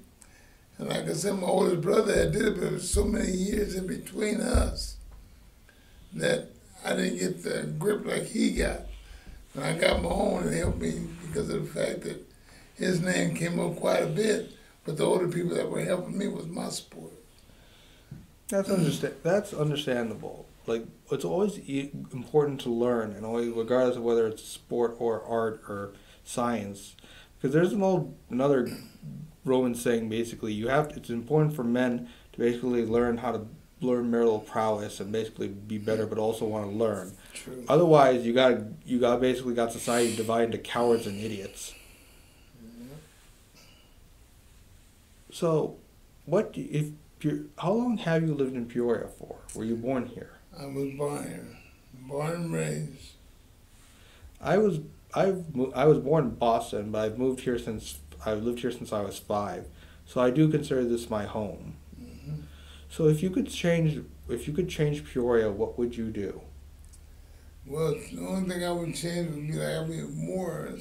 And like I said, my oldest brother had did it, but it was so many years in between us that I didn't get the grip like he got. And I got my own, and it helped me because of the fact that his name came up quite a bit, but the older people that were helping me was my sport. That's understand. That's understandable. Like, it's always e important to learn, and always, regardless of whether it's sport or art or science, because there's an old another Roman saying basically. You have to, it's important for men to basically learn how to learn marital prowess and basically be better, but also want to learn. True. Otherwise, you got you got basically got society divided into cowards and idiots. Yeah. So, what do, if? How long have you lived in Peoria for? Were you born here? I was born here, born and raised. I was I've I was born in Boston, but I've moved here since I've lived here since I was five. So I do consider this my home. Mm-hmm. So if you could change if you could change Peoria, what would you do? Well, the only thing I would change would be like I'd be more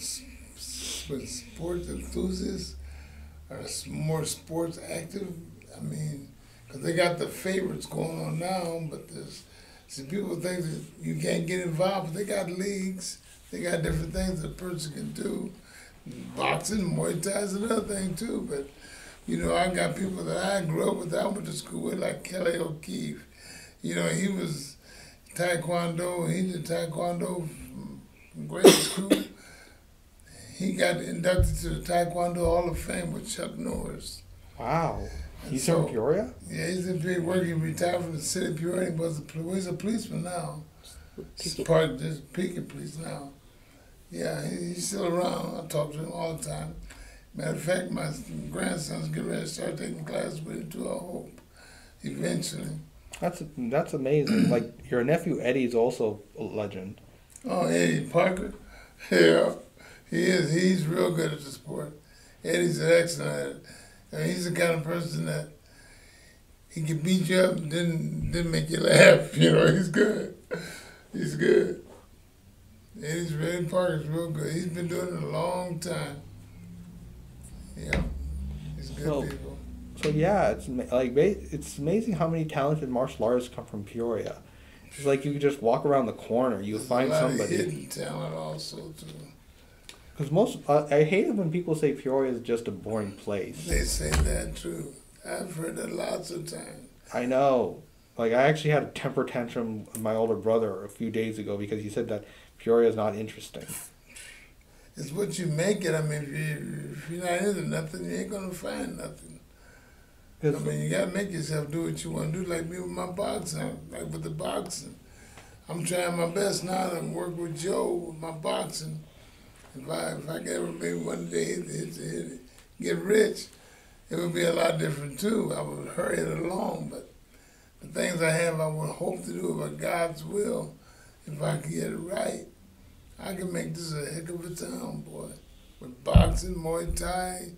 sports enthusiasts, or more sports active. I mean, because they got the favorites going on now, but there's, see, people think that you can't get involved, but they got leagues, they got different things that a person can do. Boxing, Muay Thai is another thing too, but, you know, I got people that I grew up with, that I went to school with, like Kelly O'Keefe. You know, he was Taekwondo, he did Taekwondo from grade school. He got inducted to the Taekwondo Hall of Fame with Chuck Norris. Wow. He's so, in Peoria? Yeah, he's in Peoria working, retired from the city of Peoria. He was a, he's a policeman now. He's part of the Pekin police now. Yeah, he, he's still around. I talk to him all the time. Matter of fact, my grandson's getting ready to start taking classes with him too, I hope, eventually. That's that's amazing. Like, your nephew Eddie's also a legend. Oh, Eddie Parker? Yeah, he is. He's real good at the sport. Eddie's an excellent. And he's the kind of person that he can beat you up and didn't, didn't make you laugh. You know, he's good. He's good. And he's Eddie Parker's real good. He's been doing it a long time. Yeah. He's good so, people. So, yeah, it's like it's amazing how many talented martial artists come from Peoria. It's like you can just walk around the corner. You'll There's find a lot somebody. Of hidden talent also, too. Because most, uh, I hate it when people say Peoria is just a boring place. They say that too. I've heard that lots of times. I know. Like, I actually had a temper tantrum with my older brother a few days ago because he said that Peoria is not interesting. It's what you make it. I mean, if, you, if you're not into nothing, you ain't going to find nothing. I mean, you got to make yourself do what you want to do, like me with my boxing, like with the boxing. I'm trying my best now to work with Joe with my boxing. If I, if I could ever maybe one day it, it, it, get rich, it would be a lot different too. I would hurry it along, but the things I have, I would hope to do by God's will, if I could get it right. I can make this a heck of a town, boy. With boxing, Muay Thai,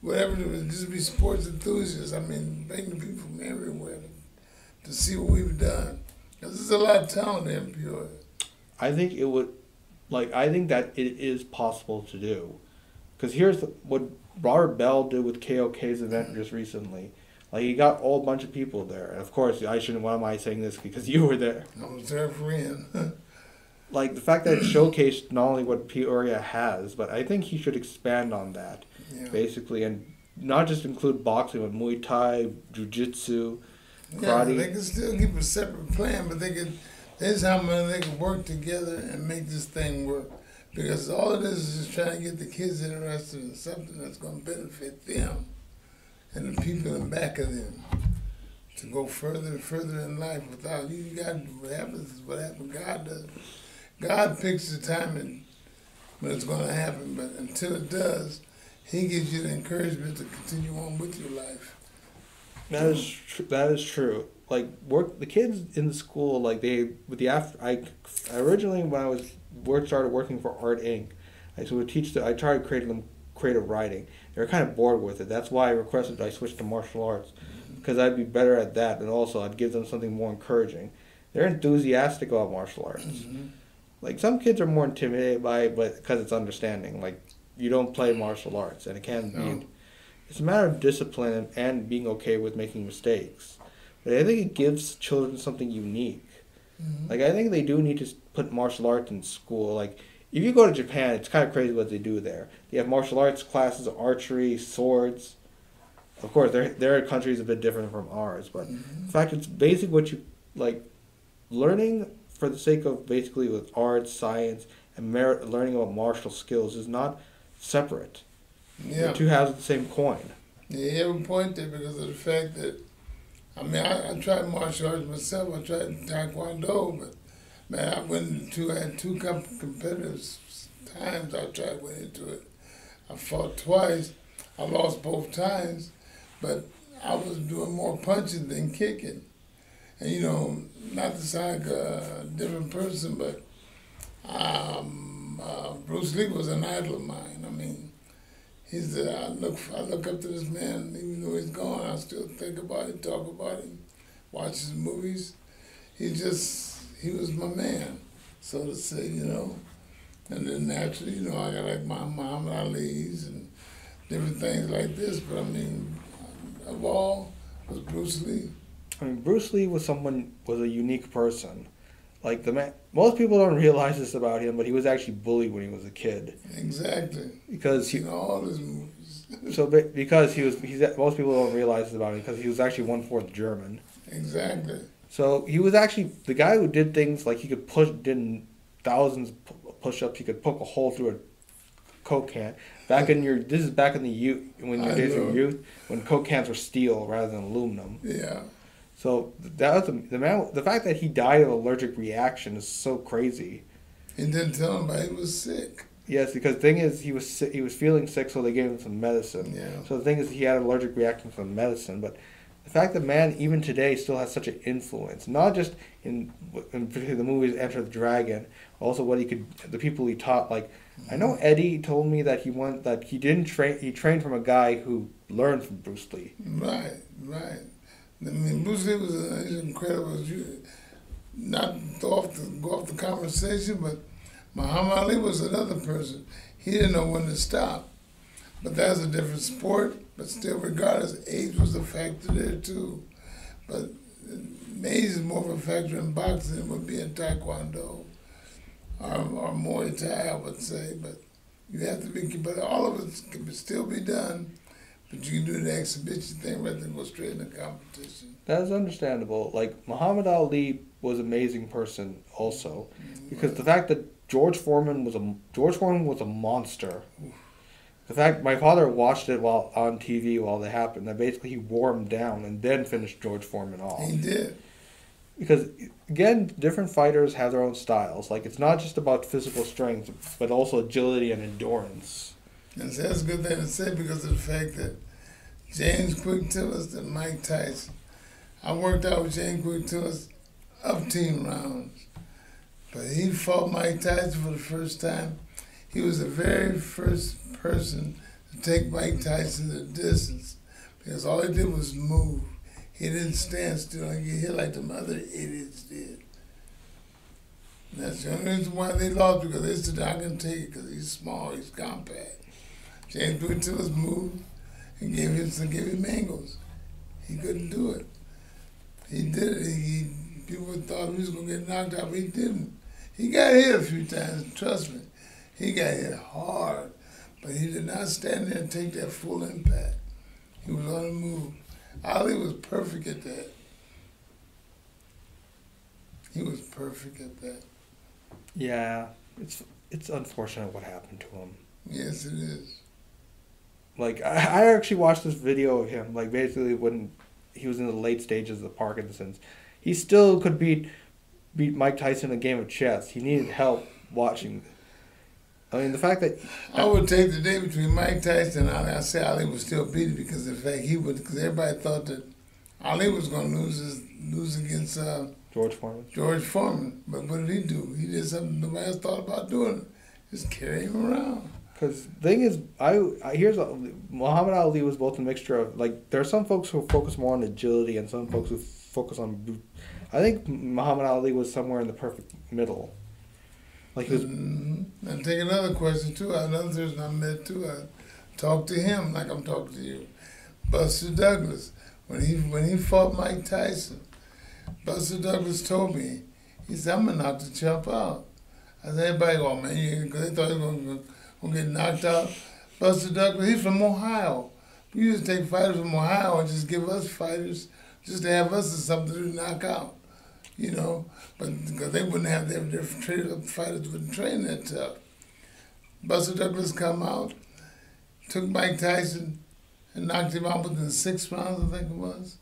whatever it was, just be sports enthusiasts. I mean, bring the people from everywhere to, to see what we've done. Because there's a lot of talent in Peoria. I think it would, like, I think that it is possible to do. Because here's the, what Robert Bell did with K O K's event just recently. Like, he got a whole bunch of people there. And, of course, I shouldn't, why am I saying this? Because you were there. I was there for him. Like, the fact that it showcased not only what Peoria has, but I think he should expand on that, yeah. basically, and not just include boxing, but Muay Thai, Jiu-Jitsu, karate. Yeah, they can still keep a separate plan, but they could, there's how many they can work together and make this thing work. Because all of this is just trying to get the kids interested in something that's going to benefit them and the people in back of them to go further and further in life without you. You got to do what happens is what happens. God does. God picks the timing when it's going to happen, but until it does, He gives you the encouragement to continue on with your life. That is tr that is true. Like work, the kids in the school, like they with the after. I originally when I was work started working for Art Incorporated. I so would teach. The, I tried creating them creative writing. They were kind of bored with it. That's why I requested I switch to martial arts because I'd be better at that, and also I'd give them something more encouraging. They're enthusiastic about martial arts. Mm-hmm. Like, some kids are more intimidated by it, but because it's understanding. Like, you don't play martial arts, and it can no. be. It's a matter of discipline and being okay with making mistakes. But I think it gives children something unique. Mm-hmm. Like, I think they do need to put martial arts in school. Like, if you go to Japan, it's kind of crazy what they do there. They have martial arts classes, archery, swords. Of course, their, their country is a bit different from ours, but mm-hmm. in fact, it's basic what you, like, learning for the sake of basically with art, science, and merit, learning about martial skills is not separate. Yeah. The two halves of the same coin. Yeah, you have a point there because of the fact that, I mean, I, I tried martial arts myself. I tried Taekwondo, but, man, I went into I had two competitive times I tried went into it. I fought twice. I lost both times, but I was doing more punching than kicking. And, you know, not to sound like a different person, but um, uh, Bruce Lee was an idol of mine. I mean, he's the, I look I look up to this man, even though he's gone, I still think about him, talk about him, watch his movies. He just, he was my man, so to say, you know. And then naturally, you know, I got like my Muhammad Ali's and different things like this, but I mean, of all, was Bruce Lee. I mean, Bruce Lee was someone, was a unique person. Like, the man, most people don't realize this about him, but he was actually bullied when he was a kid. Exactly. Because he, in all his movies. So, because he was, he's, most people don't realize this about him, because he was actually one-fourth German. Exactly. So, he was actually, the guy who did things, like, he could push, did thousands of push-ups, he could poke a hole through a Coke can. Back in your, this is back in the youth, when your days were youth, when Coke cans were steel rather than aluminum. Yeah. So that was the, the man. The fact that he died of allergic reaction is so crazy. He didn't tell him, but he was sick. Yes, because the thing is, he was sick, he was feeling sick, so they gave him some medicine. Yeah. So the thing is, he had an allergic reaction from the medicine. But the fact that man, even today, still has such an influence, not just in in the movies Enter the Dragon, also what he could, the people he taught. Like, mm-hmm. I know Eddie told me that he went that he didn't train. He trained from a guy who learned from Bruce Lee. Right. Right. I mean, Bruce Lee was uh, incredible. Not off the, go off the conversation, but Muhammad Ali was another person. He didn't know when to stop. But that's a different sport. But still, regardless, age was a factor there too. But age is more of a factor in boxing than would be in Taekwondo or, or Muay Thai, I would say. But you have to be, but all of it can still be done. But you can do the exhibition thing rather than go straight into competition. That's understandable. Like, Muhammad Ali was an amazing person also, because right. the fact that George Foreman was a George Foreman was a monster. Oof. The fact my father watched it while on T V while they happened. That basically he wore him down and then finished George Foreman off. He did. Because again, different fighters have their own styles. Like, it's not just about physical strength, but also agility and endurance. And so that's a good thing to say because of the fact that James Quick Tillis and Mike Tyson, I worked out with James Quick Tillis up team rounds. But he fought Mike Tyson for the first time. He was the very first person to take Mike Tyson the distance, because all he did was move. He didn't stand still and get hit like the other idiots did. And that's the only reason why they lost, because they said, I can take it because he's small, he's compact. James Quick Tillis moved and gave him some gave him angles. He couldn't do it. He did it. He, people thought he was going to get knocked out, but he didn't. He got hit a few times, trust me. He got hit hard, but he did not stand there and take that full impact. He was on the move. Ali was perfect at that. He was perfect at that. Yeah, it's it's unfortunate what happened to him. Yes, it is. Like, I, I actually watched this video of him, like, basically when he was in the late stages of the Parkinson's. He still could beat beat Mike Tyson in a game of chess. He needed help watching. I mean, the fact that... I would take the day between Mike Tyson and Ali. I say Ali would still beat it because, in fact, he would... Because everybody thought that Ali was going to lose his, lose against... Uh, George Foreman. George Foreman. But what did he do? He did something nobody else thought about doing. Just carry him around. Because the thing is, I, I here's a, Muhammad Ali was both a mixture of... Like, there are some folks who focus more on agility and some folks who focus on... I think Muhammad Ali was somewhere in the perfect middle. Like his... Mm-hmm. And take another question, too. Another person I met, too. I talked to him like I'm talking to you. Buster Douglas. When he when he fought Mike Tyson, Buster Douglas told me, he said, I'm going to knock the chump out. I said, everybody go, man, you, because they thought he was going to get knocked out. Buster Douglas, he's from Ohio. We used to take fighters from Ohio and just give us fighters just to have us something to knock out. You know, but because they wouldn't have their, their trainers, fighters wouldn't train that tough. Buster Douglas come out, took Mike Tyson, and knocked him out within six rounds, I think it was.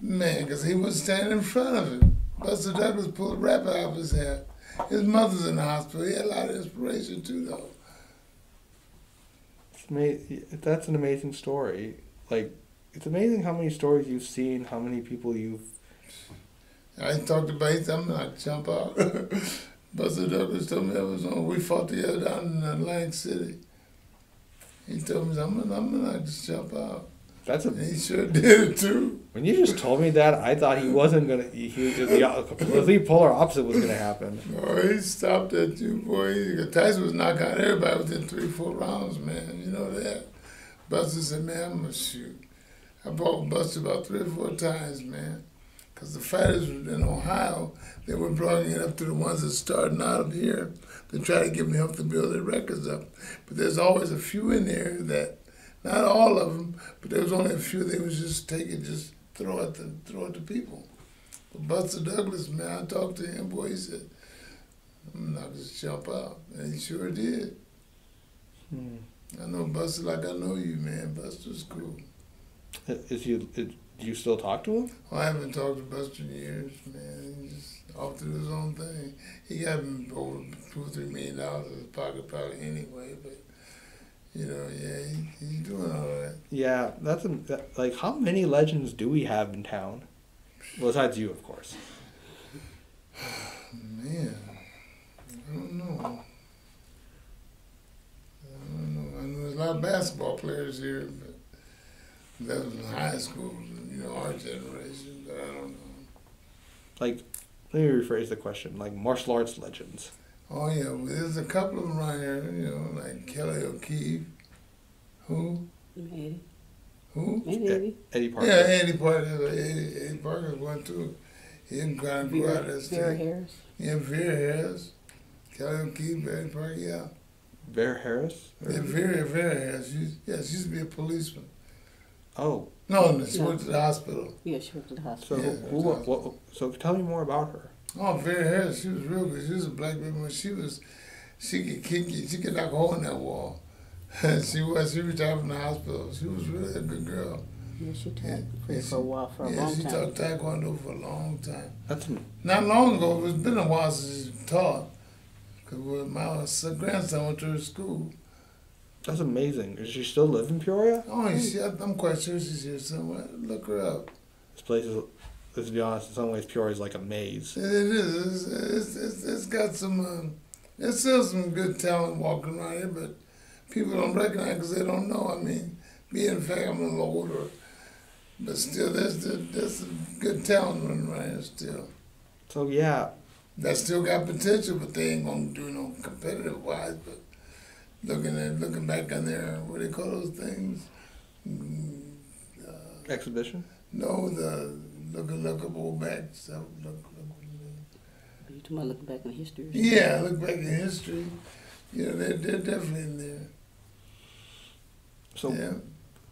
Man, because he was standing in front of him. Buster Douglas pulled a rabbit out of his head. His mother's in the hospital. He had a lot of inspiration too, though. It's amazing. That's an amazing story. Like, it's amazing how many stories you've seen, how many people you've. I talked about it, I'm going to jump out. Buster Douglas told me I was on, we fought together down in Atlantic City. He told me, I'm going to just jump out. That's a, and he sure did it too. When you just told me that, I thought he wasn't going to, he was just, the completely polar opposite was going to happen. Oh, he stopped at you, boy. Tyson was knocking out everybody within three, four rounds, man. You know that. Buster said, man, I'm going to shoot. I fought Buster about three or four times, man. Because the fighters in Ohio, they were bringing it up to the ones that starting out of here to try to give them help to build their records up. But there's always a few in there that, not all of them, but there was only a few they was just taking, just throw at the, throw at the people. But Buster Douglas, man, I talked to him, boy, he said, I'm not going to jump out. And he sure did. Hmm. I know Buster like I know you, man. Buster's cool. Is he... It Do you still talk to him? Well, I haven't talked to Buster in years, man. He's just off to his own thing. He got over two or three million dollars in his pocket probably anyway, but, you know, yeah, he, he's doing all right. Yeah, that's, a, that, like, how many legends do we have in town? Well, besides you, of course. Man, I don't know. I don't know. I know there's a lot of basketball players here, but that was in high school. You know, our generation, but I don't know. Like, let me rephrase the question. Like, martial arts legends. Oh, yeah. Well, there's a couple of them right here, you know, like Kelly O'Keefe. Who? Eddie. Who? Eddie. Eddie Parker. Yeah, Eddie Parker. Eddie, Eddie Parker's one, too. He didn't kind of go out as Vera Harris. Yeah, Vera Harris. Kelly O'Keefe, Eddie Parker, yeah. Bear Harris? Yeah, Vera, Vera Harris. She, yeah, she used to be a policeman. Oh. No, she went to the hospital. Yeah, she went to the hospital. So, yeah, who, who, what, so tell me more about her. Oh, Vera Harris, she was real good. She was a black woman. She was, she could kick you. She could knock a hole in that wall. she was, she retired from the hospital. She was really a good girl. Yeah, she taught yeah, yeah, for a while, for a yeah, long time. Yeah, she taught Taekwondo for a long time. That's me. Not long ago, it's been a while since she taught. Because my grandson went to her school. That's amazing. Does she still live in Peoria? Oh, she, I'm quite sure she's here somewhere. Look her up. This place is Because to be honest, in some ways, Peoria is like a maze. It is. It's, it's, it's got some, um, there's still some good talent walking around here, but people don't recognize because they don't know. I mean, being in fact, I'm a little older, but still, there's, there's some good talent running around here still. So, yeah. They still got potential, but they ain't going to do no competitive-wise. But looking at looking back on their, what do they call those things? Uh, Exhibition? No, the looking lookable back stuff. Look, look, Are you talking about looking back in history? Yeah, look back in history. You know, they're, they're definitely in there. So, yeah.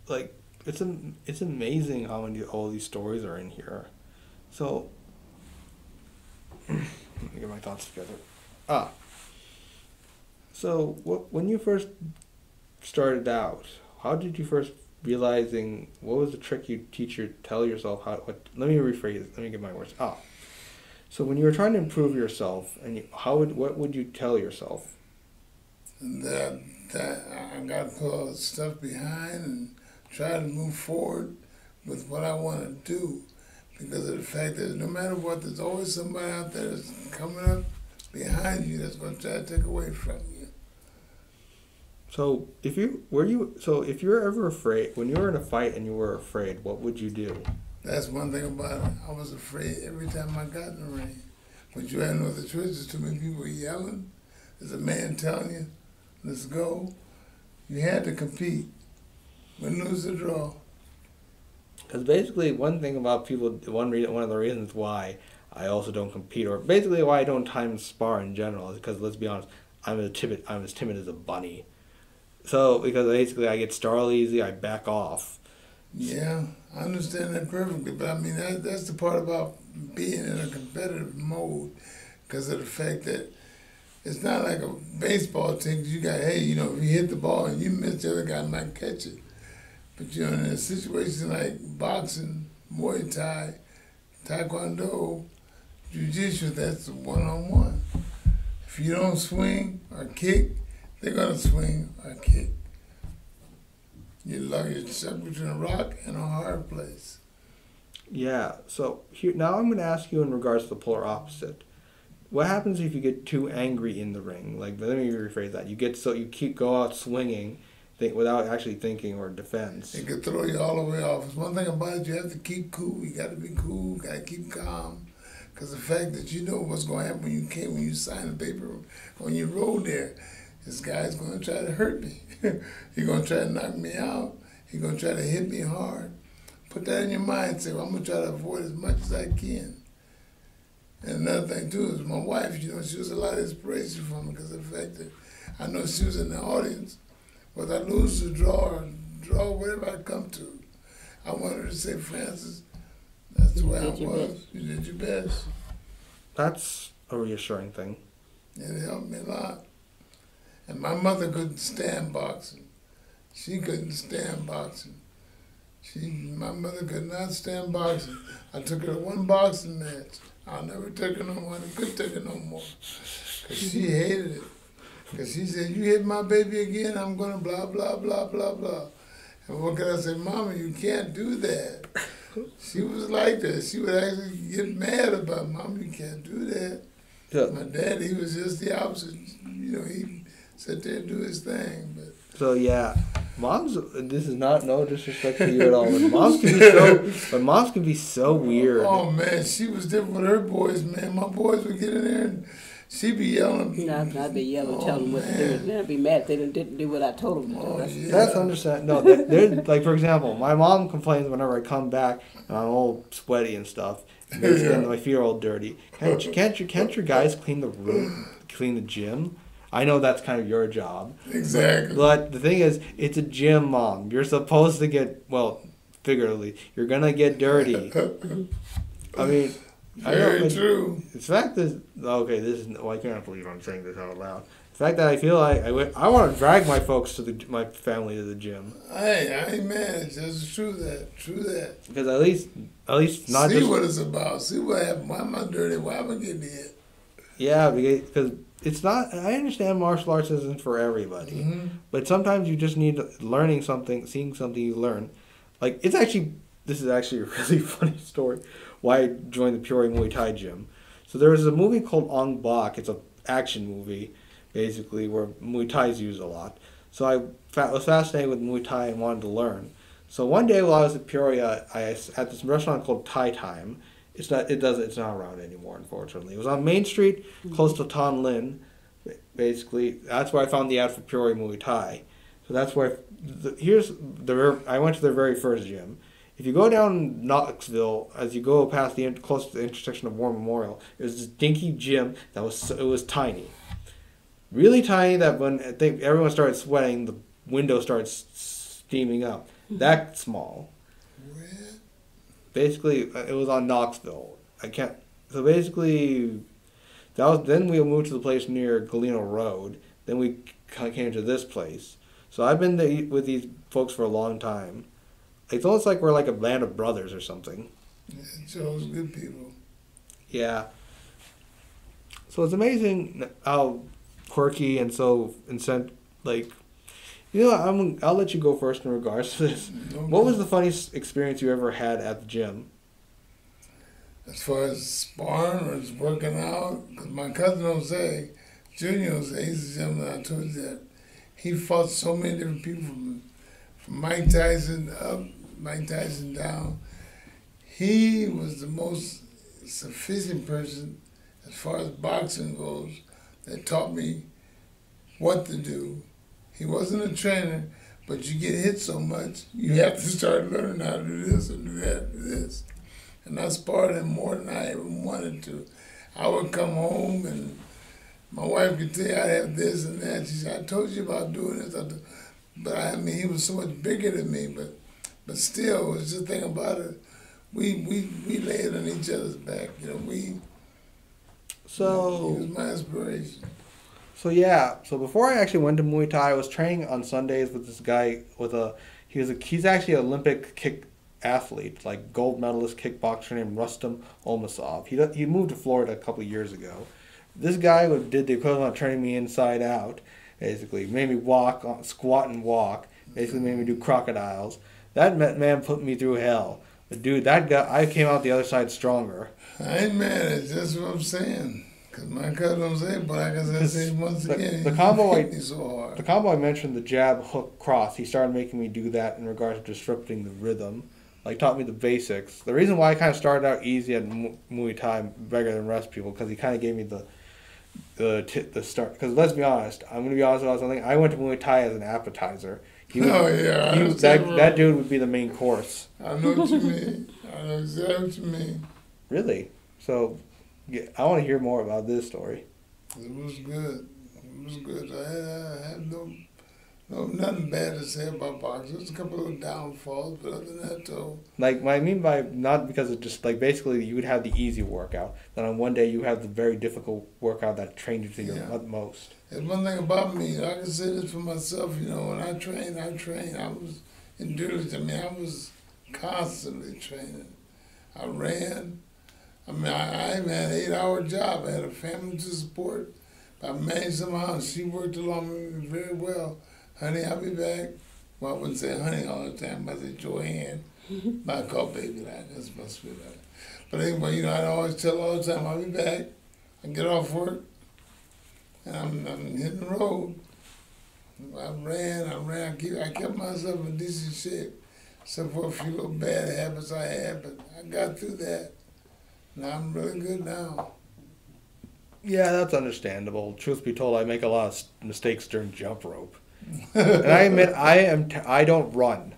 like, it's an, it's amazing how many all these stories are in here. So... Let me get my thoughts together. Ah. So, what, when you first started out, how did you first realizing, what was the trick you teacher tell yourself how, what, let me rephrase it, let me get my words. Ah. So, when you were trying to improve yourself, and you, how would, what would you tell yourself? That, that I got to put all the stuff behind and try to move forward with what I want to do. Because of the fact that no matter what, there's always somebody out there that's coming up behind you that's going to try to take away from you. So if you were you so if you're ever afraid, when you were in a fight and you were afraid, what would you do? That's one thing about it. I was afraid every time I got in the ring. But you had no other choice. There's too many people yelling. There's a man telling you, "Let's go." You had to compete. Win, lose, or draw. Because basically, one thing about people, one reason, one of the reasons why I also don't compete, or basically why I don't time spar in general, is because, let's be honest, I'm as timid, I'm as timid as a bunny. So, because basically I get startled easy, I back off. Yeah, I understand that perfectly, but I mean, that, that's the part about being in a competitive mode, because of the fact that it's not like a baseball team. You got, hey, you know, if you hit the ball and you miss, the other guy might catch it. But you know, in a situation like boxing, Muay Thai, Taekwondo, Jiu-Jitsu, that's one-on-one. If you don't swing or kick, they're gonna swing or kick. You lug yourself between a rock and a hard place. Yeah. So here, now I'm gonna ask you in regards to the polar opposite. What happens if you get too angry in the ring? Like, let me rephrase that. You get so you keep go out swinging. Think, without actually thinking or defense. It could throw you all the way off. It's one thing about it, you have to keep cool. You got to be cool. Got to keep calm. Because the fact that you know what's going to happen when you came, when you sign the paper, when you roll there, this guy's going to try to hurt me. He's going to try to knock me out. He's going to try to hit me hard. Put that in your mind. Say, well, I'm going to try to avoid as much as I can. And another thing, too, is my wife, you know, she was a lot of inspiration for me because of the fact that I know she was in the audience. Whether I lose or draw, draw whatever I come to, I wanted to say, Francis, that's the way I was. You did your best. That's a reassuring thing. It helped me a lot. And my mother couldn't stand boxing. She couldn't stand boxing. She, my mother could not stand boxing. I took her to one boxing match. I'll never take her no more. I couldn't take her no more. Because she hated it. Because she said, you hit my baby again, I'm going to blah, blah, blah, blah, blah. And what could I say? Mama, you can't do that. She was like that. She would actually get mad about it. Mama, you can't do that. So, my dad, he was just the opposite. You know, he sat there and do his thing. But. So, yeah, moms, this is not no disrespect to you at all, but moms can be so, but moms can be so weird. Oh, man, she was different with her boys, man. My boys would get in there and... She be yelling. No, I'd be yelling, oh, telling them what to do. I'd be mad if they didn't, didn't do what I told them to do. Oh, that's yeah. that's understandable. No, there's, like, for example, my mom complains whenever I come back and I'm all sweaty and stuff. And yeah. My feet are all dirty. Can't you, can't you, can't your guys clean the room, clean the gym? I know that's kind of your job. Exactly. But, but the thing is, it's a gym, Mom. You're supposed to get, well, figuratively, you're going to get dirty. I mean... Very I know, true. The fact that, okay, this is, well, I can't believe I'm saying this out loud. The fact that I feel like I, went, I want to drag my folks to the, my family to the gym. Hey, I ain't mad. That's true that, true that. Because at least, at least not See just, what it's about. See what happened. Why am I dirty? Why am I getting hit? Yeah, because it's not, I understand martial arts isn't for everybody. Mm-hmm. But sometimes you just need learning something, seeing something you learn. Like, it's actually, this is actually a really funny story. why I joined the Peoria Muay Thai gym. So there was a movie called Ong Bak. It's an action movie, basically, where Muay Thai is used a lot. So I fa was fascinated with Muay Thai and wanted to learn. So one day while I was at Peoria, I had this restaurant called Thai Time. It's not, it does, it's not around anymore, unfortunately. It was on Main Street, close to Ton Lin. Basically, that's where I found the ad for Peoria Muay Thai. So that's where, the, here's, the I went to their very first gym. If you go down Knoxville, as you go past the, close to the intersection of War Memorial, it was this dinky gym that was, it was tiny. Really tiny that when I think everyone started sweating, the window started steaming up. That small. Really? Basically, it was on Knoxville. I can't. So basically, that was. Then we moved to the place near Galeno Road. Then we came to this place. So I've been there with these folks for a long time. It's almost like we're like a band of brothers or something. Yeah, it's always good people. Yeah. So it's amazing how quirky and so incent like. You know, I'm, I'll let you go first in regards to this. Okay. What was the funniest experience you ever had at the gym? As far as sparring or as working out? Because my cousin Jose, Junior Jose, he's the gym that I told you that. He fought so many different people from, from Mike Tyson up, Mike Tyson down. He was the most sufficient person as far as boxing goes that taught me what to do. He wasn't a trainer, but you get hit so much, you have to start learning how to do this or do that, do this. And I sparred him more than I even wanted to. I would come home and my wife could tell you I have this and that. She said, I told you about doing this. I but I mean, he was so much bigger than me, but but still, it was just the thing about it. We, we, we laid on each other's back, you know, we, so he was my inspiration. So yeah, so before I actually went to Muay Thai, I was training on Sundays with this guy with a, he was a, he's actually an Olympic kick athlete, like gold medalist kickboxer named Rustam Olmasov. He, he moved to Florida a couple of years ago. This guy did the equivalent of training me inside out, basically. Made me walk, squat and walk, basically made me do crocodiles. That man put me through hell. But dude, that guy, I came out the other side stronger. I ain't mad, it's just what I'm saying. Because my cousin Jose, but I guess I say once again, the, the combo I, so hard. The combo I mentioned, the jab, hook, cross, he started making me do that in regards to disrupting the rhythm. Like, taught me the basics. The reason why I kind of started out easy at Muay Thai, better than rest people, because he kind of gave me the the tip, the start. Because let's be honest, I'm going to be honest about something. I went to Muay Thai as an appetizer. He would, oh, yeah. He was, that, that dude would be the main course. I know what you mean. I know exactly what you mean. Really? So... Yeah, I want to hear more about this story. It was good. It was good. I had, I had no, no, nothing bad to say about boxing. There's a couple of downfalls, but other than that, though. Like, what I mean by not because of just, like, basically you would have the easy workout. Then on one day you have the very difficult workout that trained you to your yeah. utmost. There's one thing about me. I can say this for myself, you know, when I trained, I trained. I was endurance. I mean, I was constantly training. I ran. I mean, I, I had an eight-hour job. I had a family to support. I managed somehow. She worked along with me very well. Honey, I'll be back. Well, I wouldn't say honey all the time. I say Joanne. I call baby like that's my sweetheart. But anyway, you know, I always tell all the time, I'll be back. I get off work, and I'm, I'm hitting the road. I ran, I ran. I kept, I kept myself in decent shape, except for a few little bad habits I had, but I got through that. Now I'm really good now. Yeah, that's understandable. Truth be told, I make a lot of mistakes during jump rope. And I admit, I am t I don't run.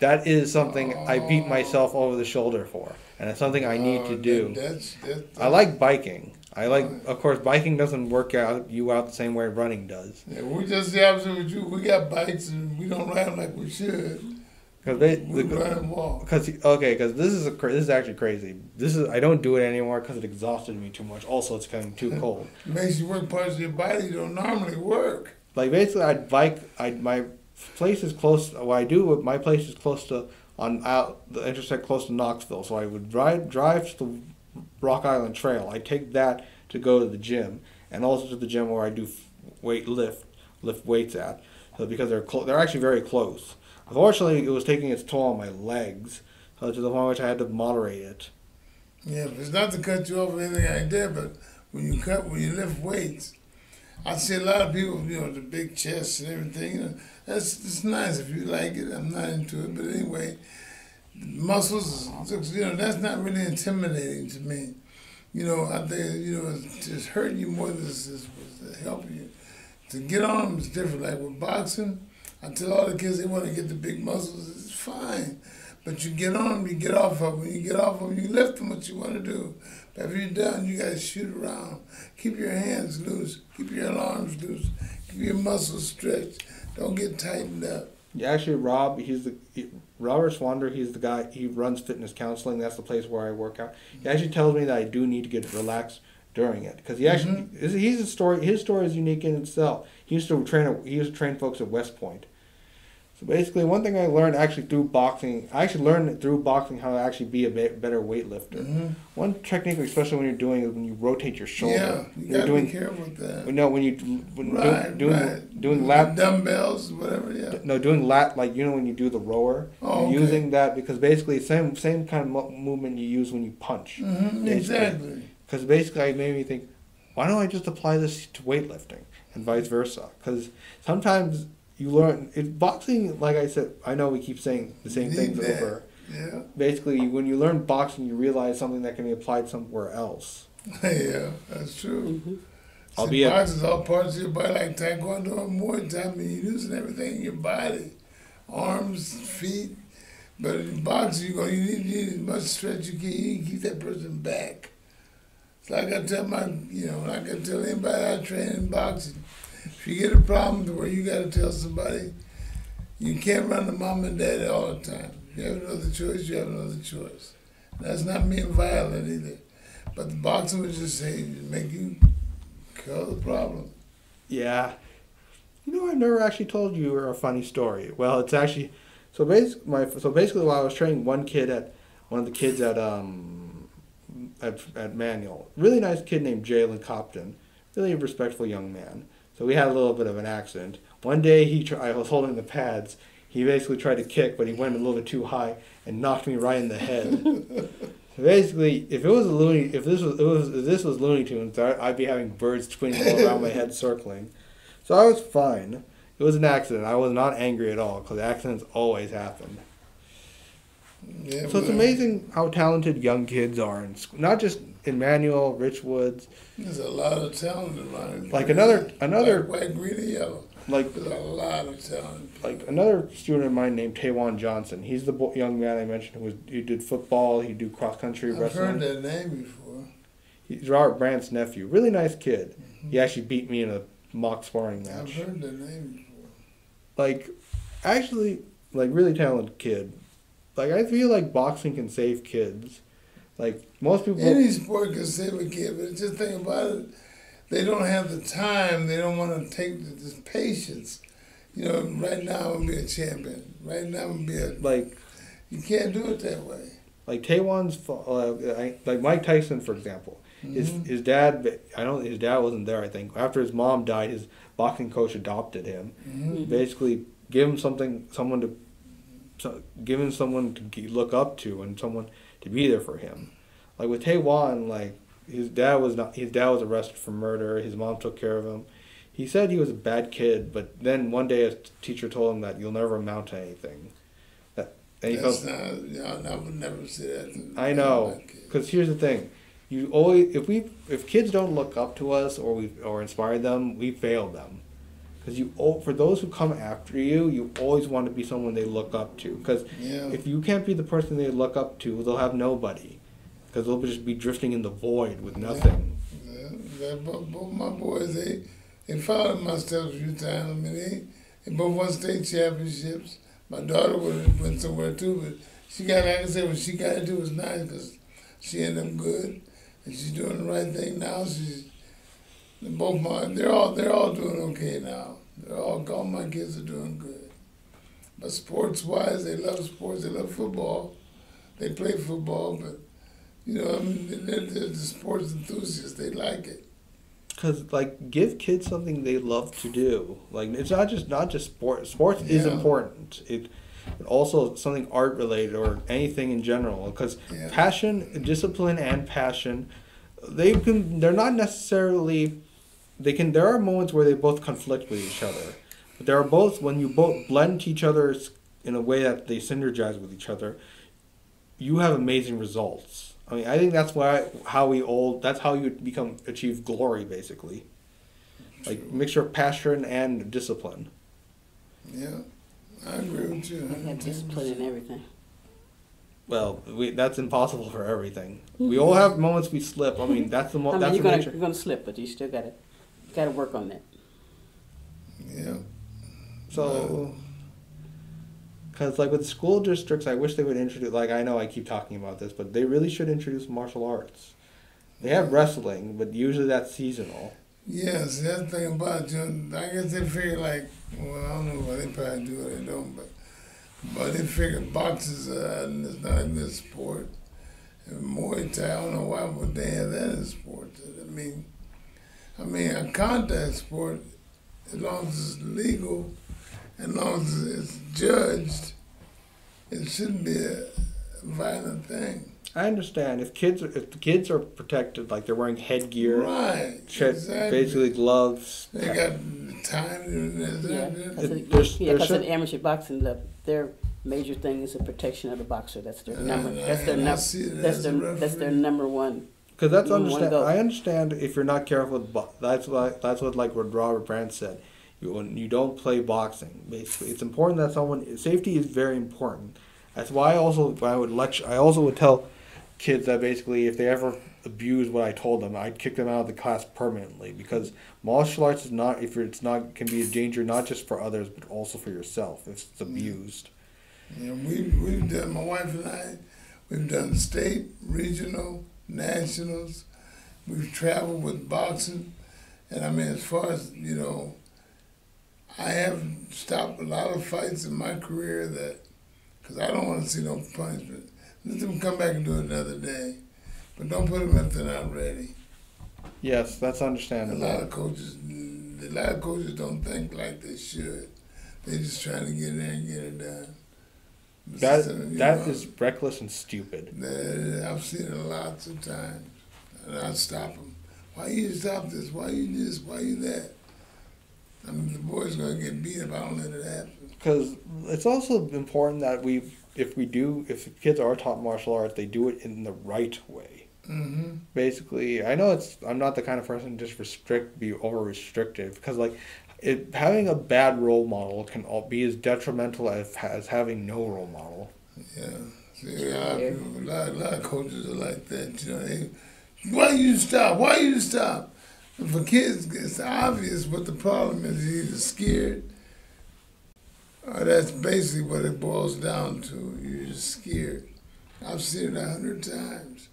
That is something oh. I beat myself over the shoulder for. And it's something I need oh, to do. That, that's, that, that, I like biking. I like, of course, biking doesn't work out you out the same way running does. Yeah, we're just the opposite with you. We got bikes and we don't ride like we should. Cause they, the, cause okay, cause this is a this is actually crazy. This is I don't do it anymore because it exhausted me too much. Also, it's getting too cold. It makes you work parts of your body you don't normally work. Like basically, I'd bike. I my place is close. What I do, my place is close to on out the intersect close to Knoxville. So I would drive drive to the Rock Island Trail. I take that to go to the gym and also to the gym where I do weight lift lift weights at. So because they're close, they're actually very close. Unfortunately, it was taking its toll on my legs, so to the point which I had to moderate it. Yeah, but it's not to cut you off or anything like that, but when you cut, when you lift weights, I see a lot of people, you know, with the big chests and everything. You know, that's it's nice if you like it. I'm not into it, but anyway, muscles, you know, that's not really intimidating to me. You know, I think, you know, it's just hurting you more than it's supposed to help you. To get on is different. Like with boxing, I tell all the kids they want to get the big muscles, it's fine. But you get on them, you get off of them. When you get off of them, you lift them what you want to do. But if you're done, you got to shoot around. Keep your hands loose. Keep your arms loose. Keep your muscles stretched. Don't get tightened up. Yeah, actually, Rob, he's the he, Robert Swander. He's the guy. He runs fitness counseling. That's the place where I work out. He actually tells me that I do need to get relaxed during it because he actually mm-hmm. he's a story. His story is unique in itself. He used to train. He used to train folks at West Point. So basically, one thing I learned actually through boxing, I actually learned through boxing how to actually be a better weightlifter. Mm-hmm. One technique, especially when you're doing, is when you rotate your shoulder. Yeah, you gotta doing, be careful with that. No, when you when right, doing right. doing lat dumbbells, whatever. Yeah. No, doing lat like you know when you do the rower. Oh, okay. Using that because basically same same kind of movement you use when you punch. Mm-hmm, exactly. Because basically, it made me think, why don't I just apply this to weightlifting and vice versa? Because sometimes. You learn it, boxing, like I said, I know we keep saying the same things that. over. Yeah. Basically, when you learn boxing, you realize something that can be applied somewhere else. Yeah, that's true. Mm-hmm. I'll See, be boxing is all parts of your body, like taekwondo and Muay Thai. I mean, you're using everything in your body, arms, feet. But in boxing, you you need, you need as much stretch you can. You can keep that person back. So I gotta tell my, you know, I gotta tell anybody I train in boxing. If you get a problem where you got to tell somebody, you can't run to mom and daddy all the time. If you have another choice, you have another choice. That's not being violent either. But the boxing would just say, make you kill the problem. Yeah. You know, I never actually told you a funny story. Well, it's actually, so basically, my, so basically while I was training one kid at, one of the kids at, um, at, at Manual, really nice kid named Jalen Copton, really respectful young man. So we had a little bit of an accident. One day, he tr I was holding the pads. He basically tried to kick, but he went a little bit too high and knocked me right in the head. So basically, if it was a Looney, if this was, it was if this was Looney Tunes, I'd be having birds twinning all around my head, circling. So I was fine. It was an accident. I was not angry at all because accidents always happen. Yeah, so it's amazing how talented young kids are in school. Not just in Manual, Rich Woods. There's a lot of talent in Manual. Like another another like white, green, and yellow. Like there's a lot of talent. Like another student of mine named Taywan Johnson. He's the bo young man I mentioned who was he did football. He did cross country I've wrestling. I've heard that name before. He's Robert Brandt's nephew. Really nice kid. Mm-hmm. He actually beat me in a mock sparring match. I've heard that name before. Like, actually, like really talented kid. Like, I feel like boxing can save kids. Like, most people... Any sport can save a kid, but just think about it. They don't have the time. They don't want to take the, the patience. You know, right now I'm going to be a champion. Right now I'm going to be a... Like... You can't do it that way. Like, Taywan's... Uh, like, Mike Tyson, for example. Mm-hmm. His, his dad... I don't... His dad wasn't there, I think. After his mom died, his boxing coach adopted him. Mm-hmm. Basically, give him something... Someone to... So giving someone to look up to and someone to be there for him, like with Taywan, like his dad was not. His dad was arrested for murder. His mom took care of him. He said he was a bad kid, but then one day a teacher told him that you'll never amount to anything. That and he That's felt, not, no, I would never say that. I know, because here's the thing: you always if we if kids don't look up to us or we or inspire them, we fail them. Because you, for those who come after you, you always want to be someone they look up to. Because yeah. if you can't be the person they look up to, they'll have nobody. Because they'll just be drifting in the void with nothing. Yeah. Yeah. Both my boys, they, they followed my steps a few times. I mean, they, they both won state championships. My daughter went somewhere too, but she got, like I said, what she got to do was nice because she ended up good. And she's doing the right thing now. She's... Both my, they're all, they're all doing okay now. They're all, all my kids are doing good. But sports-wise, they love sports. They love football. They play football, but you know, I mean, they're, they're the sports enthusiasts. They like it. Cause like, give kids something they love to do. Like, it's not just not just sports. Sports yeah. is important. It, but also something art related or anything in general. Because yeah. passion, discipline, and passion, they can. They're not necessarily. They can. There are moments where they both conflict with each other. But there are both when you both blend each other in a way that they synergize with each other. You have amazing results. I mean, I think that's why how we all. That's how you become achieve glory, basically. Like mixture of passion and discipline. Yeah, I agree with you. I got discipline in everything. Well, we, that's impossible for everything. Mm-hmm. We all have moments we slip. I mean, that's the mo I mean, that's you're the gonna, nature. You're gonna slip, but you still gotta gotta work on that. Yeah. So, because like with school districts, I wish they would introduce. Like I know I keep talking about this, but they really should introduce martial arts. They have wrestling, but usually that's seasonal. Yes, that's the thing about you. I guess they figure like, well, I don't know why they probably do or they don't, but but they figure boxers are not in this sport. And Muay Thai, I don't know why would they have that in sport. I mean, I mean a contact sport, as long as it's legal, as long as it's judged, it shouldn't be a violent thing. I understand if kids are, if the kids are protected, like they're wearing headgear, right? Exactly. Basically gloves. They got time. Yeah, because yeah, at amateur boxing level, their major thing is the protection of the boxer. That's their number. That's their number. That's their. That's their number one. Because that's understand. I understand if you're not careful. That's what. That's what like what Robert Brand said. You when you don't play boxing. Basically, it's important that someone safety is very important. That's why I also when I would lecture. I also would tell. Kids that basically, if they ever abuse what I told them, I'd kick them out of the class permanently because martial arts is not, if it's not, can be a danger not just for others but also for yourself if it's abused. Yeah, we we've done my wife and I, we've done state, regional, nationals. We've traveled with boxing, and I mean, as far as you know, I have stopped a lot of fights in my career that because I don't want to see no punishment. Let them come back and do it another day. But don't put them if they're not ready. Yes, that's understandable. A lot of coaches a lot of coaches don't think like they should. They're just trying to get in there and get it done. But that something, that know, is reckless and stupid. I've seen it lots of times. And I stop them. Why you stop this? Why you this? Why you that? I mean, the boy's going to get beat if I don't let it happen. Because it's also important that we've If we do, if kids are taught martial arts, they do it in the right way. Mm-hmm. Basically, I know it's. I'm not the kind of person to just restrict, be over restrictive, because like, it, having a bad role model can all be as detrimental as as having no role model. Yeah, see, a, lot of people, a, lot, a lot of coaches are like that. You know, they, why you stop? Why you stop? And for kids, it's obvious what the problem is. You're either scared. Uh, that's basically what it boils down to. You're just scared. I've seen it a hundred times.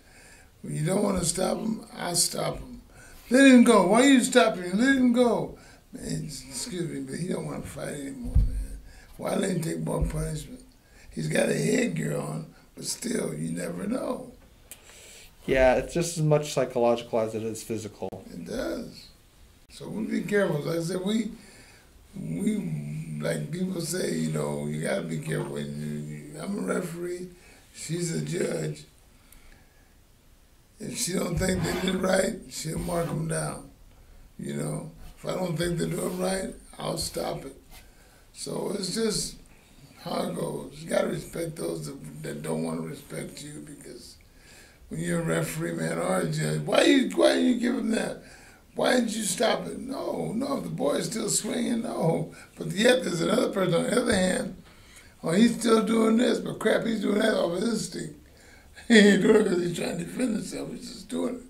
When you don't want to stop them, I stop them. Let him go. Why are you stopping him? Let him go. Man, excuse me, but he don't want to fight anymore, man. Why let him take more punishment? He's got a headgear on, but still, you never know. Yeah, it's just as much psychological as it is physical. It does. So we'll be careful. Like I said, we... we like people say, you know, you gotta be careful. When you, I'm a referee, she's a judge. If she don't think they did it right, she'll mark them down. You know, if I don't think they do it right, I'll stop it. So it's just how it goes. You gotta respect those that, that don't want to respect you because when you're a referee, man, or a judge, why you why you give them that? Why didn't you stop it? No, no, the boy is still swinging, no. But yet there's another person on the other hand, oh, he's still doing this, but crap, he's doing that off of his stick. He ain't doing it because he's trying to defend himself, he's just doing it.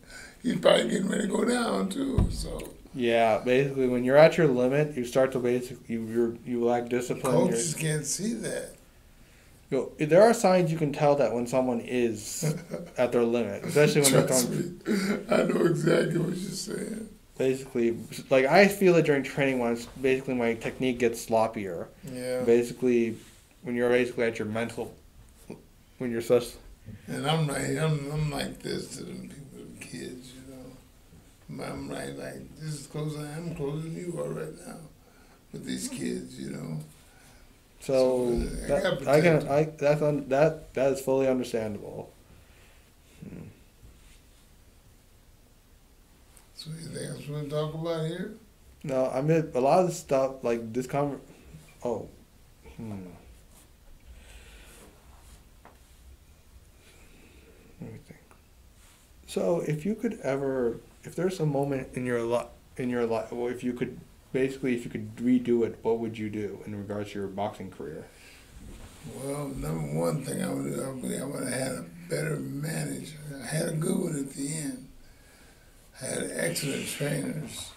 He's probably getting ready to go down too, so. Yeah, basically when you're at your limit, you start to basically, you you're, you lack discipline. Coaches can't see that. You know, there are signs you can tell that when someone is at their limit, especially when they're throwing. I know exactly what you're saying. Basically, like I feel it during training when basically my technique gets sloppier. Yeah. Basically, when you're basically at your mental, when you're such. And I'm like, I'm, I'm like this to them people, them kids, you know. I'm like, like this is close. I'm closer than you are right now, with these kids, you know. So, so that, I can I that's un, that that is fully understandable. Hmm. So anything else you want to talk about here? No, I mean a lot of this stuff like this conver oh, hmm. Let me think. So if you could ever, if there's a moment in your life, in your life, well, if you could. Basically, if you could redo it, what would you do in regards to your boxing career? Well, number one thing I would do, I believe I would have had a better manager. I had a good one at the end. I had excellent trainers.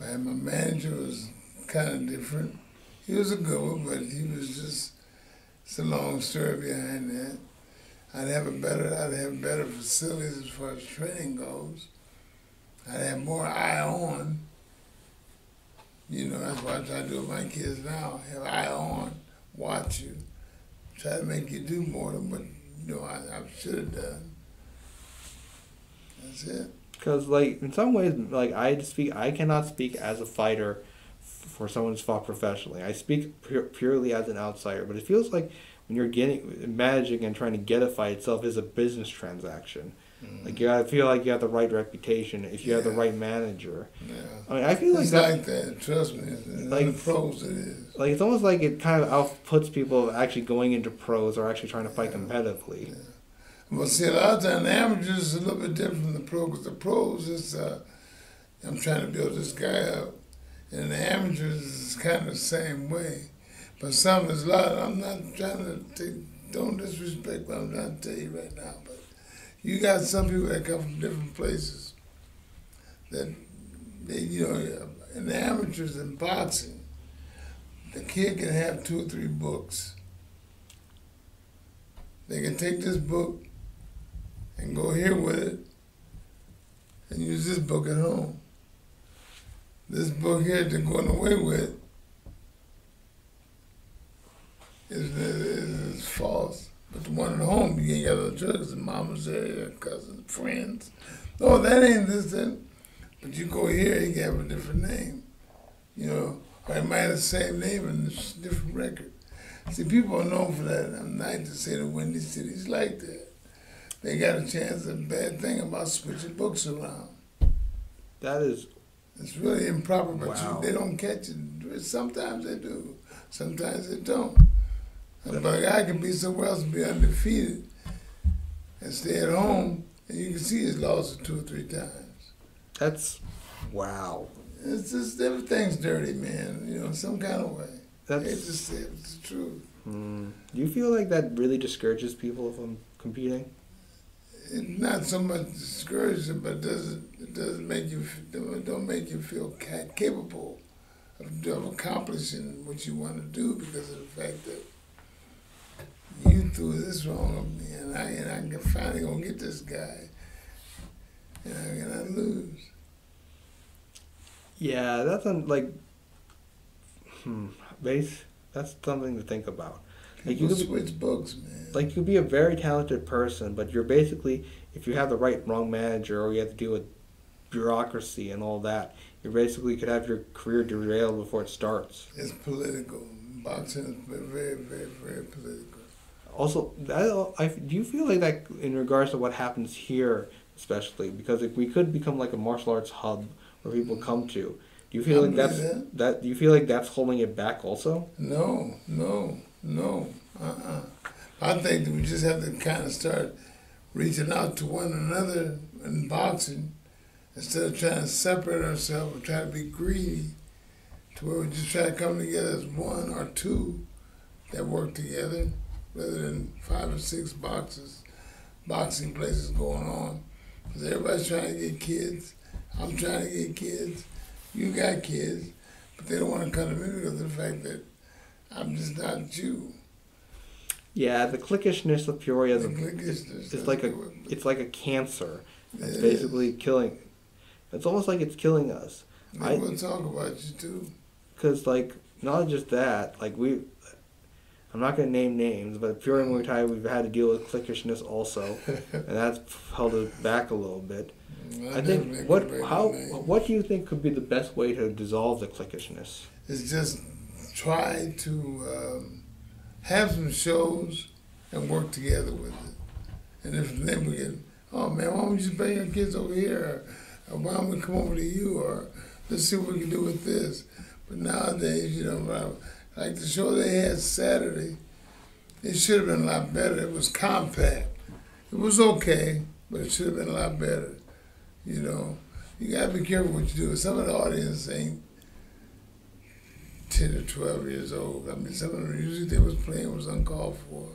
My, my manager was kind of different. He was a good one, but he was just, it's a long story behind that. I'd have a better, I'd have better facilities as far as training goes. I'd have more eye on. You know, that's what I try to do with my kids now. Have eye on, watch you, try to make you do more than what you know I, I should have done. That's it. Because, like, in some ways, like I speak, I cannot speak as a fighter for someone who's fought professionally. I speak pure, purely as an outsider. But it feels like when you're getting managing and trying to get a fight itself is a business transaction. Like you gotta feel like you have the right reputation if you yeah. have the right manager. Yeah. I mean, I feel like it's that, like that. Trust me, like in the pros it is. Like it's almost like it kind of outputs people actually going into pros or actually trying to fight yeah. competitively. Yeah. Well, see, a lot of times amateurs is a little bit different from the pros. Because the pros is, uh, I'm trying to build this guy up, and the amateurs is kind of the same way. But some is a lot. I'm not trying to take, don't disrespect what I'm trying to tell you right now, but. You got some people that come from different places that, they, you know, in the amateurs in boxing, the kid can have two or three books. They can take this book and go here with it and use this book at home. This book here they're going away with is, is, is false. But the one at home, you ain't got no drugs, and mama's there, your cousins, friends. No, that ain't this, then. But you go here, you can have a different name. You know, or it might have the same name and a different record. See, people are known for that. I'm not to say the Windy City's like that. They got a chance of a bad thing about switching books around. That is... It's really improper, but wow. you, they don't catch it. Sometimes they do. Sometimes they don't. But a guy can be somewhere else and be undefeated and stay at home, and you can see his losses two or three times. That's, wow. It's just, everything's dirty, man, you know, some kind of way. That's it's just it's the truth. Mm. Do you feel like that really discourages people from competing? It, not so much discouraging, but doesn't, it doesn't make you, don't make you feel capable of, of accomplishing what you want to do because of the fact that you threw this wrong on me, and I and I can finally gonna get this guy, and I, and I lose. Yeah, that's un, like, hmm, base. That's something to think about. Like people you could switch be, books, man. Like you'd be a very talented person, but you're basically, if you have the right wrong manager, or you have to deal with bureaucracy and all that, you basically could have your career derailed before it starts. It's political. Boxing is very, very, very political. Also, that, I, do you feel like that in regards to what happens here, especially because if we could become like a martial arts hub where people come to, do you feel I like that's that. that? Do you feel like that's holding it back also? No, no, no. Uh-uh. I think that we just have to kind of start reaching out to one another in boxing instead of trying to separate ourselves or trying to be greedy, to where we just try to come together as one or two that work together. Rather than five or six boxes, boxing places going on. Because everybody's trying to get kids. I'm trying to get kids. You got kids. But they don't want to come to me because of the fact that I'm just not you. Yeah, the cliquishness of Peoria is it's, it's like a it's like a cancer. It's yeah. basically killing. It's almost like it's killing us. I will talk about you too. Because like not just that, like we. I'm not going to name names, but Peoria Muay Thai, we've had to deal with cliquishness also, and that's held us back a little bit. Well, I, I think, what, how, what do you think could be the best way to dissolve the cliquishness? It's just try to um, have some shows and work together with it. And if then we get, oh man, why don't you bring your kids over here? Or why don't we come over to you? Or let's see what we can do with this. But nowadays, you know, like the show they had Saturday, it should have been a lot better. It was compact. It was okay, but it should have been a lot better. You know, you gotta be careful what you do. Some of the audience ain't ten or twelve years old. I mean, some of the music they was playing was uncalled for,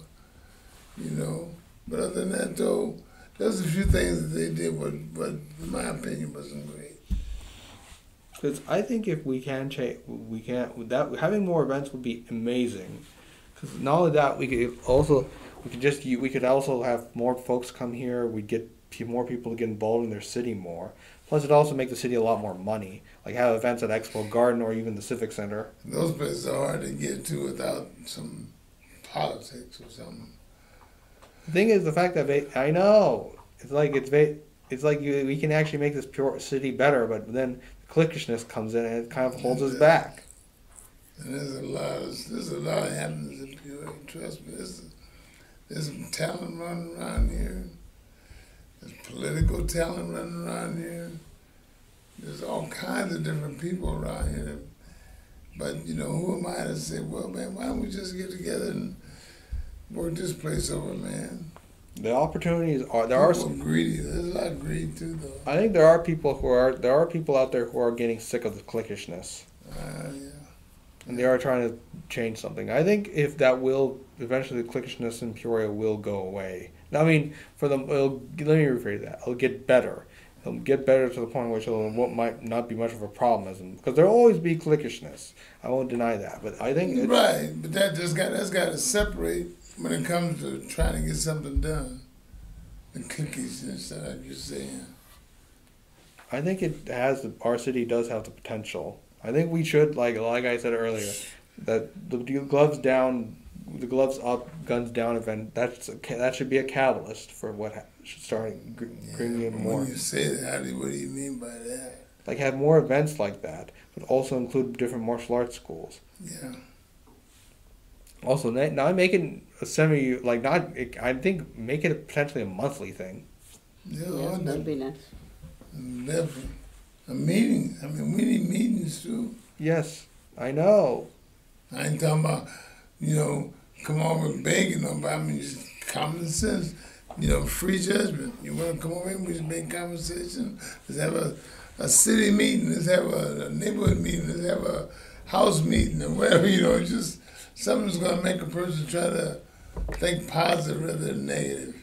you know. But other than that, though, there's a few things that they did, but, but in my opinion, wasn't great. Because I think if we can change, we can't. That having more events would be amazing. Because not only that, we could also we could just we could also have more folks come here. We'd get more people to get involved in their city more. Plus, it also makes the city a lot more money. Like have events at Expo Garden or even the Civic Center. Those places are hard to get to without some politics or something. The thing is, the fact that va I know it's like it's va it's like you, we can actually make this pure city better, but then cliquishness comes in and it kind of holds us back. And there's a lot of, there's a lot happens in Peoria. Trust me, there's, there's some talent running around here. There's political talent running around here. There's all kinds of different people around here. But, you know, who am I to say, well, man, why don't we just get together and work this place over, man? The opportunities are there. People are some greedy. There's a lot of greed too, though. I think there are people who are there are people out there who are getting sick of the cliquishness. Uh, yeah. And they are trying to change something. I think if that will eventually, the cliquishness in Peoria will go away. Now, I mean, for them, it'll, let me rephrase that. It'll get better. It'll get better to the point which it'll, it might not be much of a problem, because there'll always be cliquishness. I won't deny that, but I think right. But that just got that's got to separate. When it comes to trying to get something done, the cookies and stuff, like you're saying. I think it has, our city does have the potential. I think we should, like like I said earlier, that the gloves down, the gloves up, guns down event, that's a, that should be a catalyst for what should start bringing yeah, in more. When you say that, what do you mean by that? Like have more events like that, but also include different martial arts schools. Yeah. Also, not make it a semi, like not, I think make it potentially a monthly thing. Yeah, yeah that'd be nice. Definitely. A meeting. I mean, we need meetings too. Yes, I know. I ain't talking about, you know, come over and begging nobody. I mean, just common sense, you know, free judgment. You want to come over here, we just make conversation. Let's have a, a city meeting. Let's have a, a neighborhood meeting. Let's have a house meeting or whatever, you know, just. Something's going to make a person try to think positive rather than negative.